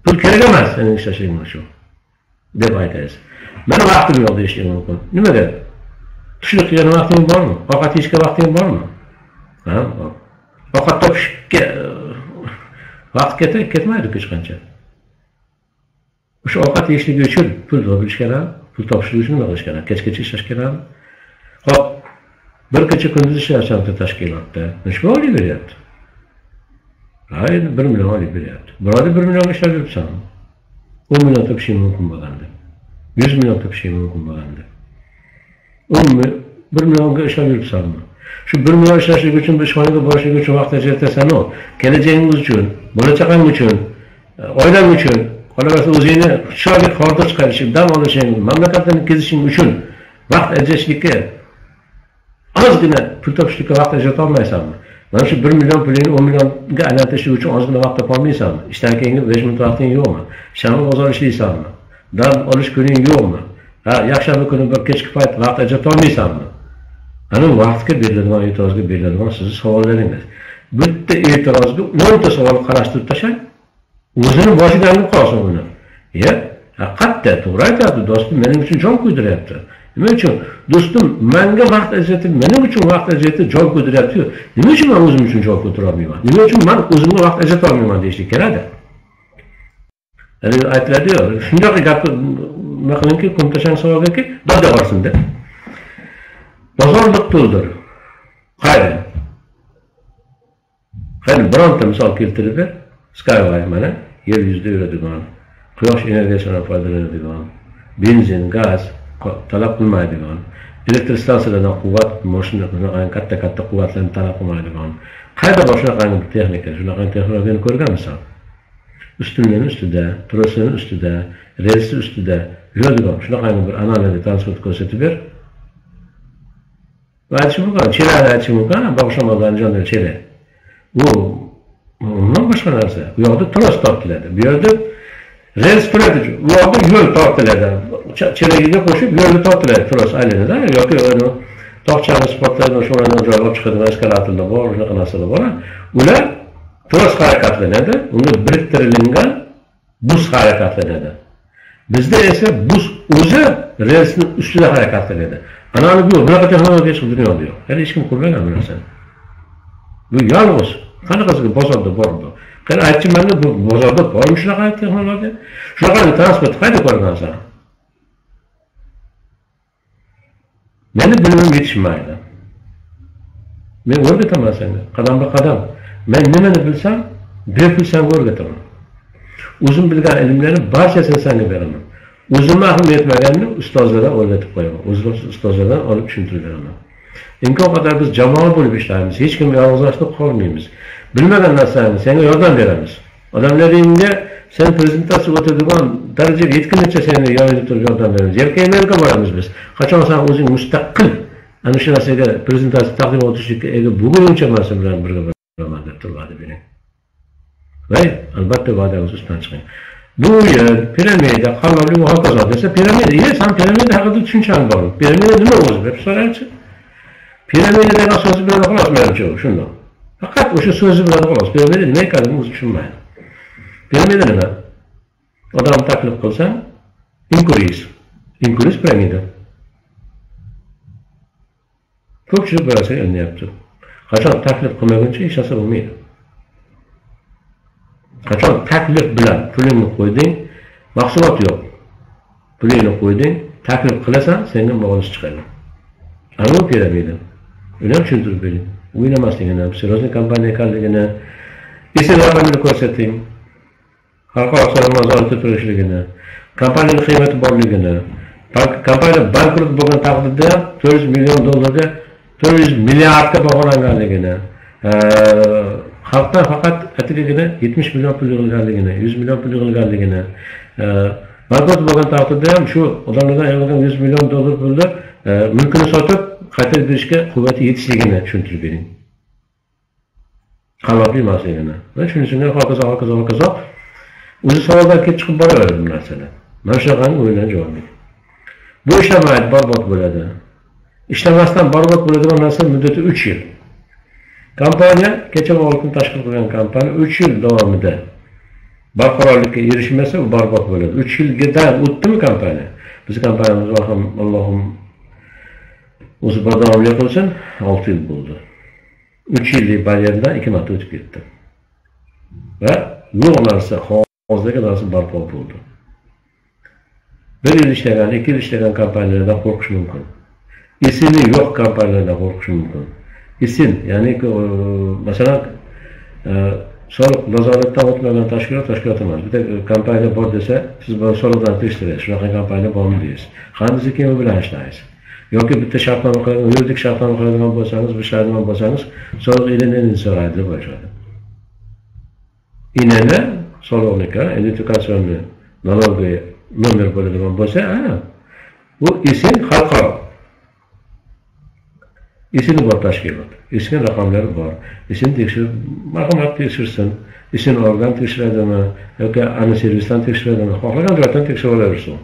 Pul kerak emas, sening ishlashing mumkin deb aytasiz. Mana vaqtim yo'q deyishing mumkin. Nimaga? Tushlik qilgan vaqting bormi? Ovqat yeyishga vaqting bormi? Ha? Ovqat topishga vaqt ketmaydi-ku hech qancha. Şu akat işlediği için pul topluş kenar, pul topluş için ne kenar? Keşke işler kenar. Ha, birkaçı kunduzlar açandı teşkilatta. Nişme alı bir yaptı. Hayır, bir milyon alı bir yaptı. Burada bir milyon işler yapsan, 10 milyon topşi mümkün bagandı. 100 milyon topşi mümkün bagandı. 1 milyon işler yapsan mı? Şu 1 milyon işler için bir şahane başka bir çuval tercih etsen o, geleceğin için, bulacakan için, oydan için. Olaysa o'zingni chiroyli xorda chiqarishing, dam olishing, mamlakatni kezishing uchun vaqt ajratishlikka ozgina pul topishlikka vaqt ajrata olmaysanmi? Mana shu 1 million pulingni 10 millionga aylantirish uchun ozgina vaqt topa olmaysanmi? Ishdan keyingi 5 minut vaqting yo'qmi? Shanba bozor ishlaysanmi? Dam olish kuning yo'qmi? Ha, yakshanba kuni bir kechki payt vaqt ajrata olmaysanmi? Ana vaqtga beriladigan e'tirozga beriladigan sizning savollaringiz. Bitta e'tirozga 10 ta savol qarashtirib tashlang. O'zini boshidan olib qolsin uni. Ya, haqiqatda to'g'ri aytadi, do'stim benim için jon kuydiryapti. Nima uchun? Do'stim menga vaqt ajratib, benim için vaqt ajratib jon kuydiryapti-ku. Nima uchun men o'zim uchun jon kuydira olmayman? Nima uchun men o'zimga vaqt ajrata olmayman deyishlik keladi. Aytiladi-ku, shunday gap nima qilingki, ko'mtashang savolga dodda borsin-da. Bozorlik to'ldir. Qaydi. Qaydi, bironta misol keltirib ber. SkyWay mana yeryüzünde yuradigan, quyosh energiyasidan foydalanadigan, benzin, gaz talab qilmaydigan, elektr stansiyalardan quvvat, mashinalardan katta quvvatlarni talab qilmaydigan, qayda boshlangan texnika, shunaqa texnologiyani ko'rganmisan? Ustunning ustida, trosning ustida, relsning ustida yuradigan shunaqa bir analogiya transport ko'rsatib ber. Va chunki chelalar boshlanmadan jonlar chela. Bu ondan başka narsa. Bu yoqda tros tortiladi. Bu yoqda rels turadi. Bu yoqda yo'l tortiladi. Cheragiga qo'shib yo'lni tortiladi. Tros aylanadi. Yoki tog'chani sportlardan sho'rlardan joylab chiqadigan eskalatorlar bor, shunaqa narsalar bor. Ular tros harakatlanadi. Unda biriktirilgan bus harakatlanadi. Bizda esa bus o'zi relsni ustida harakatlanadi. Ana bu bunaqa texnologiya hech dunyoda yo'q. Hali hech kim ko'rmagan bu narsani. Bu yolg'iz qanaqasiga bozorda bor bu. Qani aytchimanda bu bozorda bormi shunaqa texnologiya? Shunaqa transport qayerda ko'rgansan? Meni bilimim yetishmaydi. Men o'rgataman senga, qadam-qadam. Men nimani bilsam, bepul senga o'rgataman. O'zim bilgan ilmlarni barchasini senga beraman. O'zimga ahamiyatmaganini ustozlardan o'rgatib qo'yaman. O'zim ustozlardan olib tushuntirib beraman. İmkon kadar biz jamoa bo'lib ishlaymiz. Hech kim yolg'izlashib qolmaymiz. Bilmagan narsani senga yordam beramiz. Odamlaringga sen prezentatsiya o'tadigan darajaga yetguncha senga yordam beramiz. Yerkaymerga boramiz biz. Qachon sen o'zing mustaqil ana shu narsaga prezentatsiya taqdim etishga ega bo'lguncha men sen bilan birga boraman deb turadi buni. Va albatta va'dangiz ustidan chiqing. Bu yer piramida, qalloblik va hokazo desa piramida, sen piramida haqida tushunchang bor. Piramida nima o'zi deb so'raychi? Piramidadan so'zi bilan xolos ma'lum shunday. Faqat o'sha so'zi bilan xolos. Piramida nima ekanini o'zi tushunmaydi. Piramida nima? Odam taklif qilsang, inkuris piramida. Ko'pchilik bu narsani o'rganyapti. Qachon taklif qilmaguncha hech narsa bo'lmaydi. Qachon taklif bilan pulingni qo'yding, mahsulot yo'q. Pulingni qo'yding, taklif qilasan, senga mahsulot chiqadi. Ana piramida. Ular tushuntirib bering. O'ylamasligini, seriyozli kompaniya ekanligini, ishlarini ko'rsating. Xalqaro sarmoyadorlikda turishligini, kompaniyaning qiymati borligini, kompaniya bankrot bo'lgan taqdirda $400 million, $400 milliardga baholanganligini, Halklar fakat etkilere 70 milyon pul yıllık haline, 100 milyon pul yıllık haline. Barbat bugün tahtadayım şu adamlardan evladan 100 milyon dolar pulda mümkün satıp katil bir işe kuvveti yetişliğine çünkü benim. Kalabili meselene. Ben şunun için halkaza. Uzun saatler çıkıp bana verdim mesela. Maşakan oyuncu olmuyor. Bu işlemeye barbat buladı. İşlemezden barbat buladı nasıl müddeti 3 yıl. Kampanya, geçen halkın teşkil edilen kampanya 3 yıl devam eder. Barkararlık'a erişmesi bu barbat buladı. 3 yıl giden uttu mu kampanya? Biz kampanyamız var Allah'ım uzun bardan ameliyat olsun 6 yıl buldu. 3 yıllık bariyerinden 2 madde uçup gitti. Ve yoğunlarsa havazdaki darısı barbat buldu. Bir yıl işleyen, 2 yıl işleyen kampanyalardan korkuş mümkün. İsmi yok kampanyalardan korkuş mümkün. İsim, yani mesela soru nazaretten oturulan teşkilat olmaz. Bir de kampanya var dese, siz bana sorudan tırıştırın, şuna kampanya var mı diyoruz. Hangisi kimi bilen işleyiz. Yok ki bir de şartlarına kadar, yürüdük şartlarına kadar basanız, bir şartlarına basanız, soru ile neyin saraydır bu aşağıda. İnene, soru onika, identifikasyonu, nalabı, numar bölümden basa, bu isim halka. İsini var teşkilat, isim rakamları var, isim tekşir, makamat tekşirsin, isim organ tekşir edeme, yok ki ana servisten tekşir edeme, hakikaten zaten tekşir olabilirsin.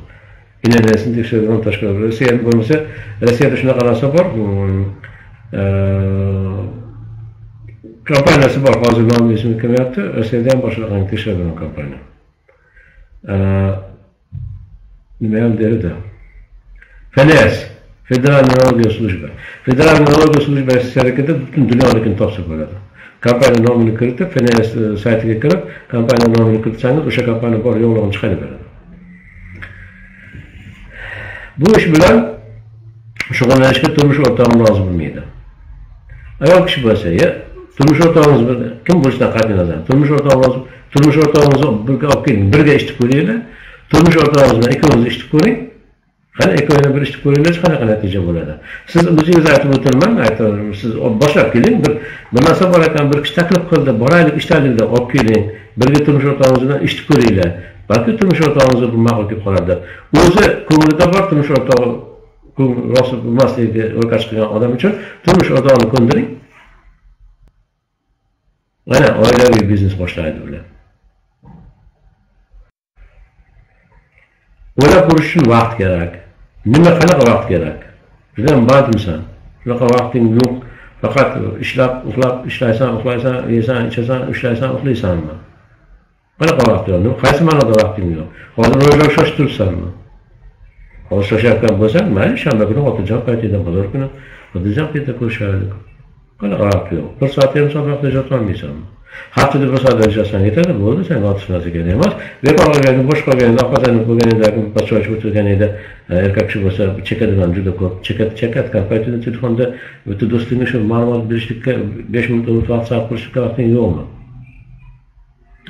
İnanılsın tekşir edeme teşkilat olur. Sen bu mesela, Rusya'da şuna kalası var, kampanyası var, Fazıl'ın ismi kim yaptı, Rusya'dan başlayan tekşir edeme kampanya. Bilmem deri de. FENES, Federal Nönologiya Slujba. Federal Nönologiya Slujba hareketi bütün dünyadakini topsak oladı. Kampanya nomini kırıp, FENES saytiga kirib, kampanya nomini kırıpsanız, o'sha kampanya bor yo'qligini chiqarib beradi. Bu ish bilan shug'ullanishga turmush o'rtog'i lozim bo'lmaydi. Ayol kishi bo'lsa, turmush o'rtog'ingiz kim bo'lishidan qat'iy nazar, turmush o'rtog'ingizni birga olib keling, birga ichib ko'ringlar. Turmuş ortağınızdan ikiniz iştip koyun, hani ikiniz bir iştip koyunlar, hani netice buladı. Siz özünüzü ayıtıp oturmam, siz başlap gelin, bir nasıl bırakan bir kişi taklif kıldı, baraylık işlerinde op gelin, birlikte turmuş ortağınızdan iştip koyunlar, belki turmuş ortağınızı bulmak okuyup koyardı. Özü kumluda var turmuş ortağı, nasıl masayı orka çıkan adam için, turmuş ortağını kundurun, hani aile bir biznes başlaydı öyle. O'ylab ko'rish uchun vaqt kerak. Nima qanaqa vaqt kerak? Bizdan bandmisan. Shunaqa vaqting yo'q. Faqat ishlab, uxlab, ishlaysan, uxlaysan, yesan, ichasan, ishlaysan, uxlaysanmi? Qanaqa vaqt yo'q? Qaysi ma'noda vaqting yo'q? Hozir o'ylab shoshtirsanmi? Hozir shoshayotgan bo'lsang, mayli, shanba kuni xotirjam paytingda, bozor kuni xotirjam paytda ko'rishaylik. Qanaqa vaqt yo'q? Bir soat yarim soat vaqt ajratolmaysanmi? Haftada bir saat öncesinden yeterli bu oldu, sen altısınası gelmez. Ve bağlarken boş kalken, akvatanın bugünlerden başlaşı otururken de erkekçi olsa çekedim amcuda koyup, çeket kampanyatının telefonda bütün dostluğunu şu malumat bir işlikte 5 minut olur, 6 saat bir işlikte vaktin iyi olma.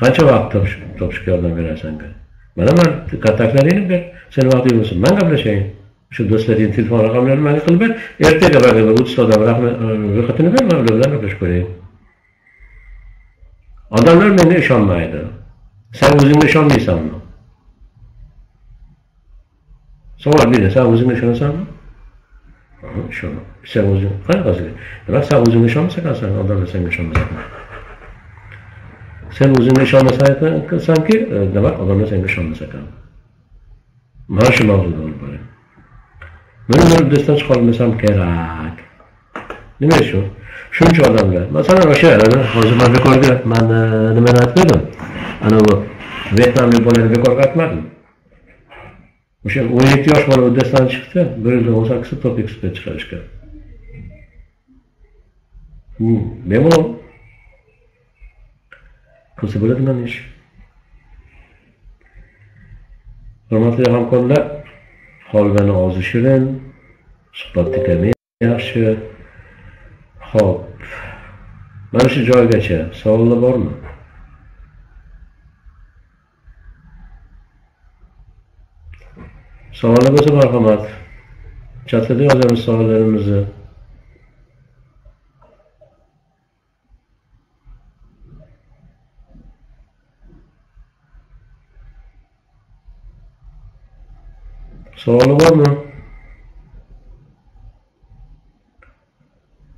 Kaça vakit topşuk yoldan verersen be? Bana ben kataklar değilim be, sen vakit yolmasın, ben kabul şeyim. Şu dostların telefon rakamlarını bana kıl ben, erkek kadar kadar ustadan rakatını vermem, öyle bir şey. Adamlar beni iş almaydı. Sen özünü iş almaysan mı? Sonra bir de sen özünü iş alırsan mı? İş alma. Sen özünü... Sen özünü iş almasak alsan, adamlar seni iş almasak mı? Sen özünü iş almasan ki, adamlar seni iş almasak mı? Maaşı mağdur olur bari. Benim bir destan çıkartmasam kerak. Değil mi şu? Shuncha odamlar. Masalan, o'sha hozir men bekorga men nimani aytmadim. Ana bu Vietnamlik bolalarni bekorga aytmadim. O'sha 17 yosh bola uddasidan chiqdi, 118 top ekspert chiqarishgan. Memo qilsa bo'ladimi men ish? Hurmatli hamkorlar, holvani ozi shirin, suhbatni kamera yaxshi. Xo'p. Mana shu joygacha savollar bormi? Savollar bo'lsa, marhamat. Chatda yozamiz savollarimizni. Soru var mı?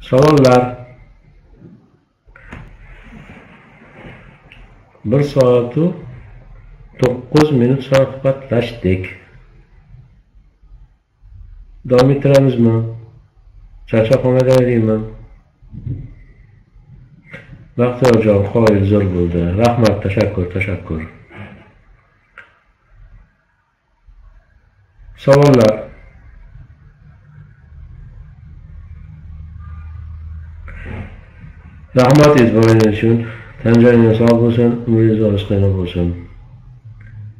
Sorular. Bir saatu 9 minutsa faqatlaşdik. Davom ettiramizmi? Charchoqxonaga beraymi? Baxtiyorjon, qoyil zo'r bo'ldi. Rahmat, tashakkur. Savollar. Rahmat e'tiboringiz uchun. Tan joyingiz sog' bo'lsin, umringiz ozgina bo'lsin.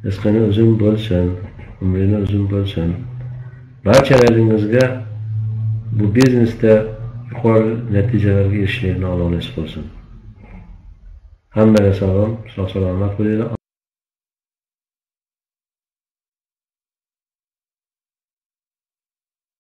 Rizqini uzun bo'lsin, umringiz uzun bo'lsin. Barchalaringizga bu biznesda yuqori natijalarga erishishni nasib qilsin. Hammaga salom, sog' salomat bo'linglar.